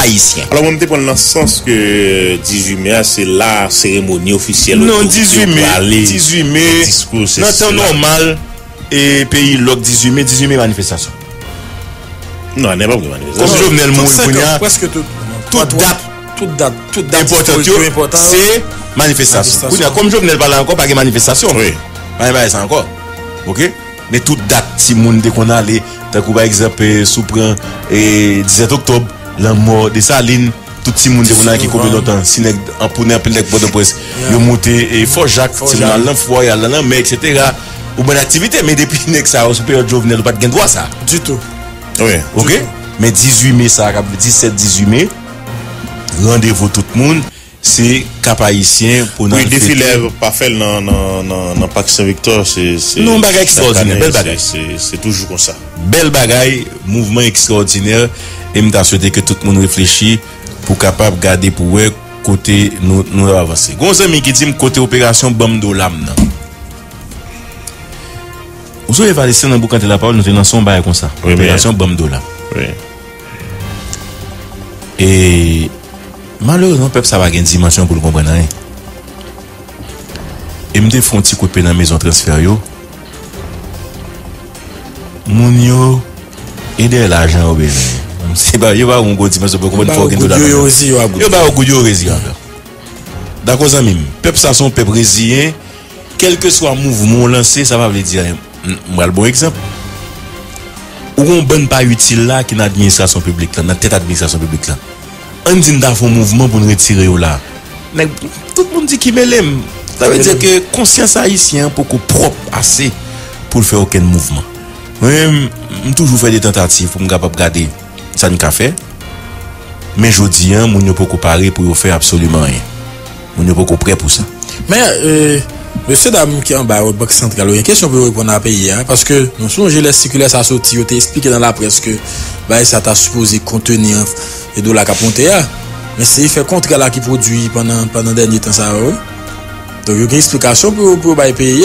Haïtien. Alors, on me dépend dans le sens que 18 mai, c'est la cérémonie officielle. Non, 18 mai, dans le temps normal, et pays log 18 mai, manifestation. Non, n'est pas de manifestation. Comme Jovenel Moïse, presque toute date importante, c'est manifestation. Comme Jovenel parle encore, pas de manifestation. Oui. Pas ça encore. OK? Mais toute date, si monde dès qu'on a les T'as par exemple, Soupran et 17 octobre, la mort de Saline, tout le monde qui a coupé longtemps, si on prenait un peu de presse, il a monté et Fort Jacques, il a l'enfoi, il a l'enmer, etc. Ou bonne activité, mais depuis que ça a eu période Jovenel, on n'a pas de droit ça. Du tout. Oui. Ok? Mais 18 mai, ça 17-18 mai, rendez-vous tout le monde. C'est Cap-Haïtien pour notre. Oui, défilé parfait dans le Parc Saint-Victor, c'est. Non, bagaille extraordinaire, belle bagaille. C'est toujours comme ça. Belle bagaille, mouvement extraordinaire. Et je souhaite que tout le monde réfléchisse pour capable garder pour eux côté nous avancer. Gonz ami qui dit côté opération Bamdo Lam. Vous avez validé dans le bouquin de la parole, nous tenons son bail comme ça. Opération Bamdo Lam. Oui. Et. Malheureusement, le peuple, ça va gagner une dimension pour le comprendre. Et me font un petit coupé dans la maison de transfert. Mon yo, aider l'argent au bénin. C'est pas, yo, on go dimension pour comprendre. Yo, aussi, yo, yo, résident. D'accord, amis, peuple, ça son peuple résilient. Quel que soit le mouvement lancé, ça va vous dire. Moi, le bon exemple. Ou on bonne pas utile là qui n'a administration publique là, n'a tête administration publique là. On dit qu'on a fait un mouvement pour nous retirer là. Mais tout le monde dit qu'il m'aime. Ça veut dire que la conscience haïtienne est propre assez pour ne faire aucun mouvement. Moi-même, j'ai toujours fait des tentatives pour me garder ça nous a fait. Mais je dis, on ne peut pas comparer pour faire absolument rien. On ne peut pas prêt pour ça. Mais, monsieur Dame qui est en bas au Banque Centrale, il y a une question pour répondre à la pays. Parce que, nous sommes les circulaires, ça a sorti, on t'a expliqué dans la presse que ça t'a supposé contenir. Et de la capontea, mais c'est fait contre la qui produit pendant dernier temps ça. Donc il y a une explication pour le pays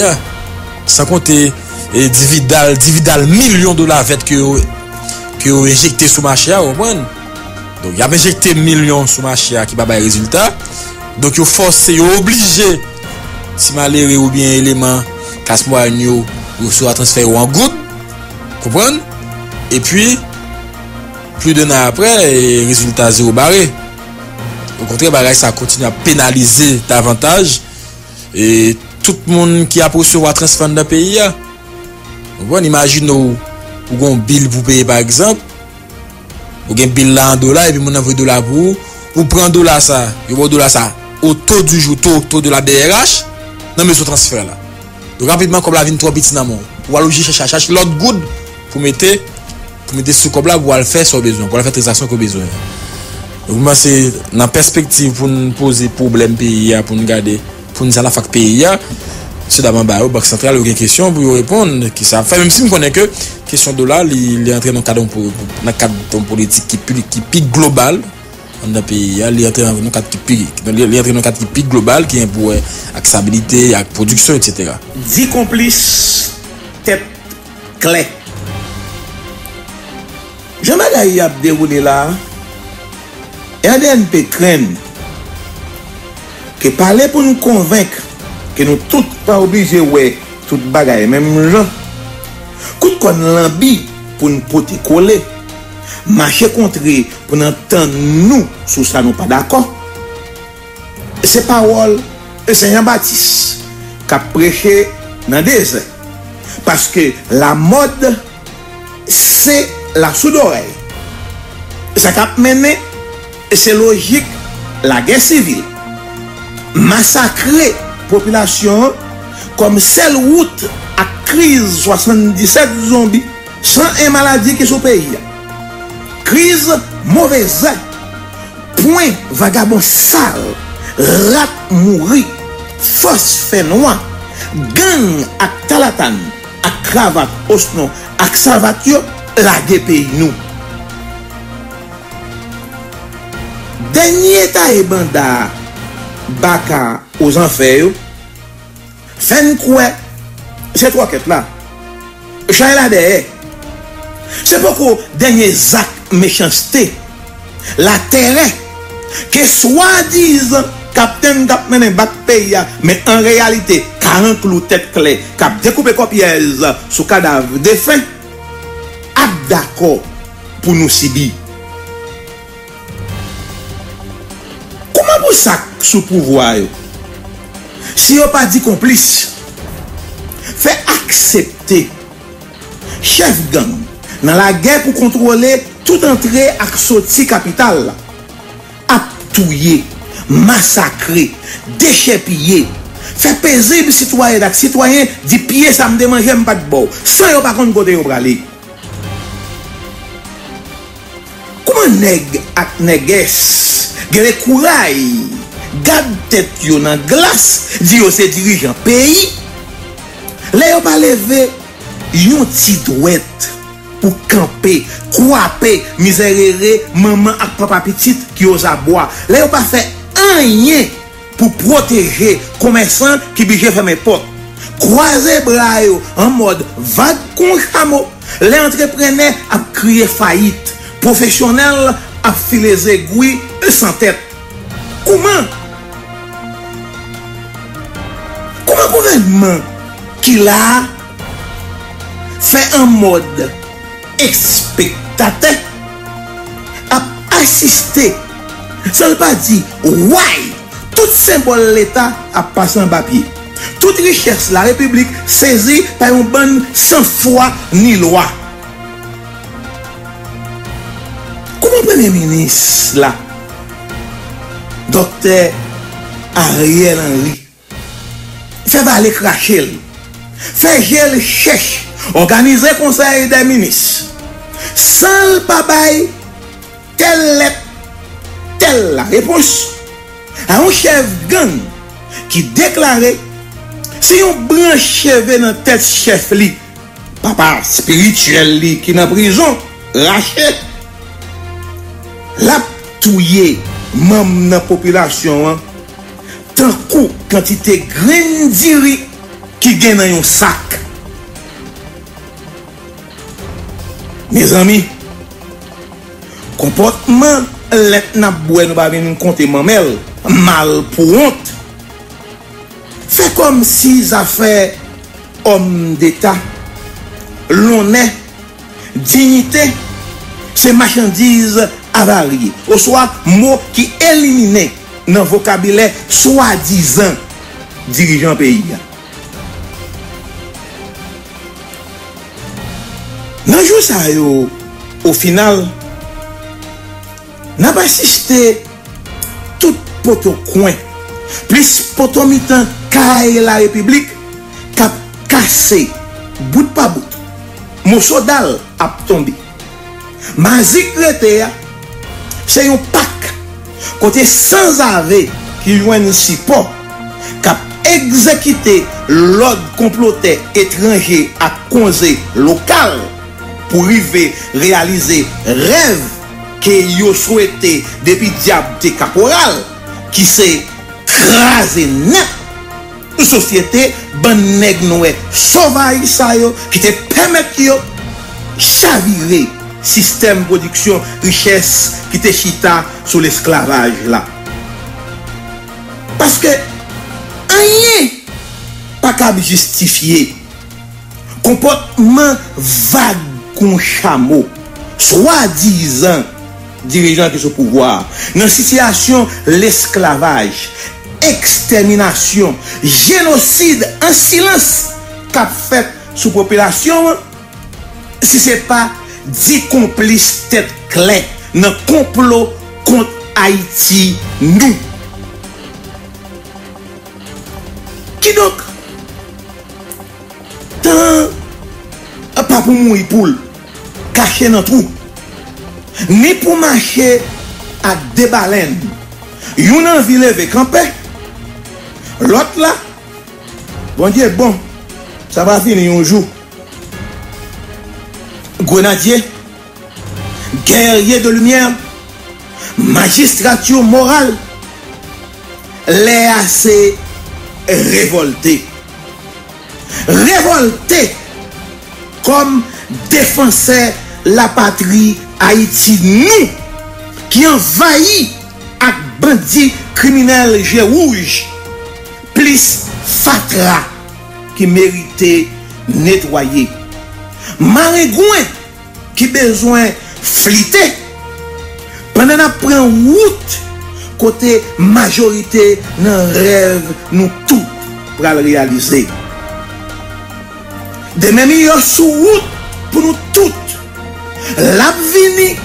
sans compter les dividal millions de dollars que vous injecté sous marché. Donc il a injecté millions sous marché qui va pas de résultat. Donc vous forcez, vous obligé si malheureux ou bien élément casse-moi ou soit transféré en goutte. Comprenez? Et puis plus d'un an après, et résultat zéro barré. Au contraire, ça continue à pénaliser davantage. Et tout le monde qui a pour se voir transfert dans le pays. On imagine ou un bill pour payer par exemple. Ou un bill là en dollars et puis on envoie dollars pour vous. Prendre dollar ça. Vous dollar ça. Au taux du jour, taux de la BRH. Non mais ce transfert là. Donc rapidement, comme la vie de Trois-Bits dans le monde. Ou alors chercher l'autre good pour mettre. Mais des sous-cobles là pour le faire sans besoin, pour le faire transaction qu'on besoin. Donc moi c'est dans perspective pour nous poser problème pays pour nous garder, pour nous aller fac pays. C'est d'abord bah au Banque Centrale aucune question pour vous répondre qui ça fait même si on connaît que question de là il est entré dans cadre politique qui pique global dans pays, il est entré dans cadre qui pique global qui est pour accessibilité, production etc. 10 complices tête clé. Jamais d'ailleurs a déroulé là. RDNP craint que parler pour nous convaincre que nous tous pas obligés ouais toute bagaille même gens. Coute qu'on l'ambi pour nous porter coller, marcher contre pour nous entendre nous sous ça nous pas d'accord. C'est parole de Seigneur Baptiste qui a prêché dans le désert parce que la mode c'est la sous-d'oreille. Ça cap mené, c'est logique, la guerre civile. Massacrer population comme celle route à crise 77 zombies, sans une maladie qui est au pays. Crise mauvaise. Point vagabond sale, rat mouri, force fait noir, gang à talatan, à cravate, osnon, à salvatio. La DPI nous. Dernier état et banda baka aux enfers. Fin quoi? C'est trois quêtes là. Chahé la derrière. C'est pourquoi dernier zac méchanceté. La terre. Que soit disant capitaine cap mené bac pays. Mais en réalité, 40 clous tête clé. Cap découpé copièse sous cadavre défunt. D'accord pour nous subir. Comment vous ça sous pouvoir si vous pas dit complice fait accepter chef gang dans la guerre pour contrôler toute entrée et sortie capitale, a tué, massacré, déchépillé, fait peser les citoyens et les citoyens dit pied ça me démange, je pas de bord. Sans yon pas contre côté yon pralé. Comment nèg ak nègès gère courage, garde tête yon en glace, dit yon se dirigeant pays, les yon pas levé yon ti douette pour camper, croiper, miséréré, maman et papa petite qui osent boire. Là, ils n'ont pas fait rien pour protéger les commerçants qui ont fermé les portes. Croiser les bras en mode vague contre chameau. Les entrepreneurs ont crié faillite. Professionnels ont filé les aiguilles sans tête. Comment le gouvernement qui l'a fait en mode spectateur a assisté, ça ne veut pas dire ouais, tout symbole l'État a passé en papier, toute richesse la République saisie par une bonne sans foi ni loi. Comment Premier ministre là, docteur Ariel Henry, fait valer cracher, fait gel chèche, organiser conseil des ministres sans le papaye, telle la réponse à un chef gang qui déclarait si on branche dans tête chef li, papa spirituel li qui n'a prison, lâché, la touye même dans la population, hein, tant coup quantité grindiri qui gagne dans un sac. Mes amis, comportement l'etna boué nous va venir compter mamel, mal pour honte. Fait comme si ça fait homme d'État, l'honneur, dignité, c'est marchandise avariée. Ou soit mot qui éliminé dans le vocabulaire soi-disant dirigeant pays. Dans le jour ça yo, au final, n'a pas assisté tout poto coin, plus poto mitan kaye la République, kap cassé, bout pa bout, mosso dal ap tombé. Mazik rete, c'est un pack, côté sans ave qui joigne si po, kap exécuté l'ordre comploté étranger à conseil local. Pour arriver à réaliser rêve que yo souhaité depuis diable de caporal qui s'est crasé net une société bonne nèg noé sauvage ça yo qui te permet yo chavirer système production richesse qui te chita sous l'esclavage là parce que rien pas capable justifier comportement vague qu'on chameau, soi-disant dirigeant qui sont au pouvoir, dans la situation l'esclavage, extermination, génocide en silence qu'a fait sous population, si ce n'est pas 10 complices tête clé dans le complot contre Haïti, nous. Qui donc? Pas pour mourir poule, caché dans tout, ni pour marcher à des baleines. Yon envie lever camper, l'autre là, bon Dieu, bon, ça va finir un jour. Grenadier, guerrier de lumière, magistrature morale, les assez révoltés. Révoltés comme défenseur la patrie Haïti nous qui envahit avec bandits criminels jets rouges plus fatra qui méritait nettoyer marégouin qui besoin fliter pendant la prend route côté majorité dans rêve nous tout pour le réaliser. De même, il y a sous route pour nous toutes l'abvini,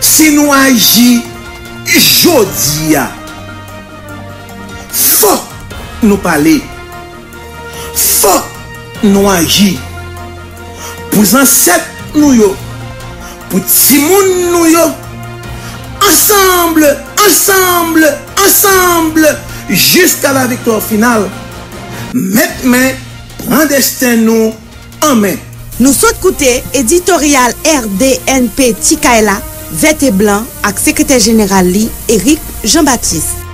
si nous agissons aujourd'hui, faut nous parler, faut nous agir pour ancêtres nous, pour petit monde nous, ensemble, jusqu'à la victoire finale. Maintenant, prends destin nous en main. Nous sommes écoutés éditorial RDNP Tikaela, Vete Blanc, avec secrétaire général Li, Eric Jean-Baptiste.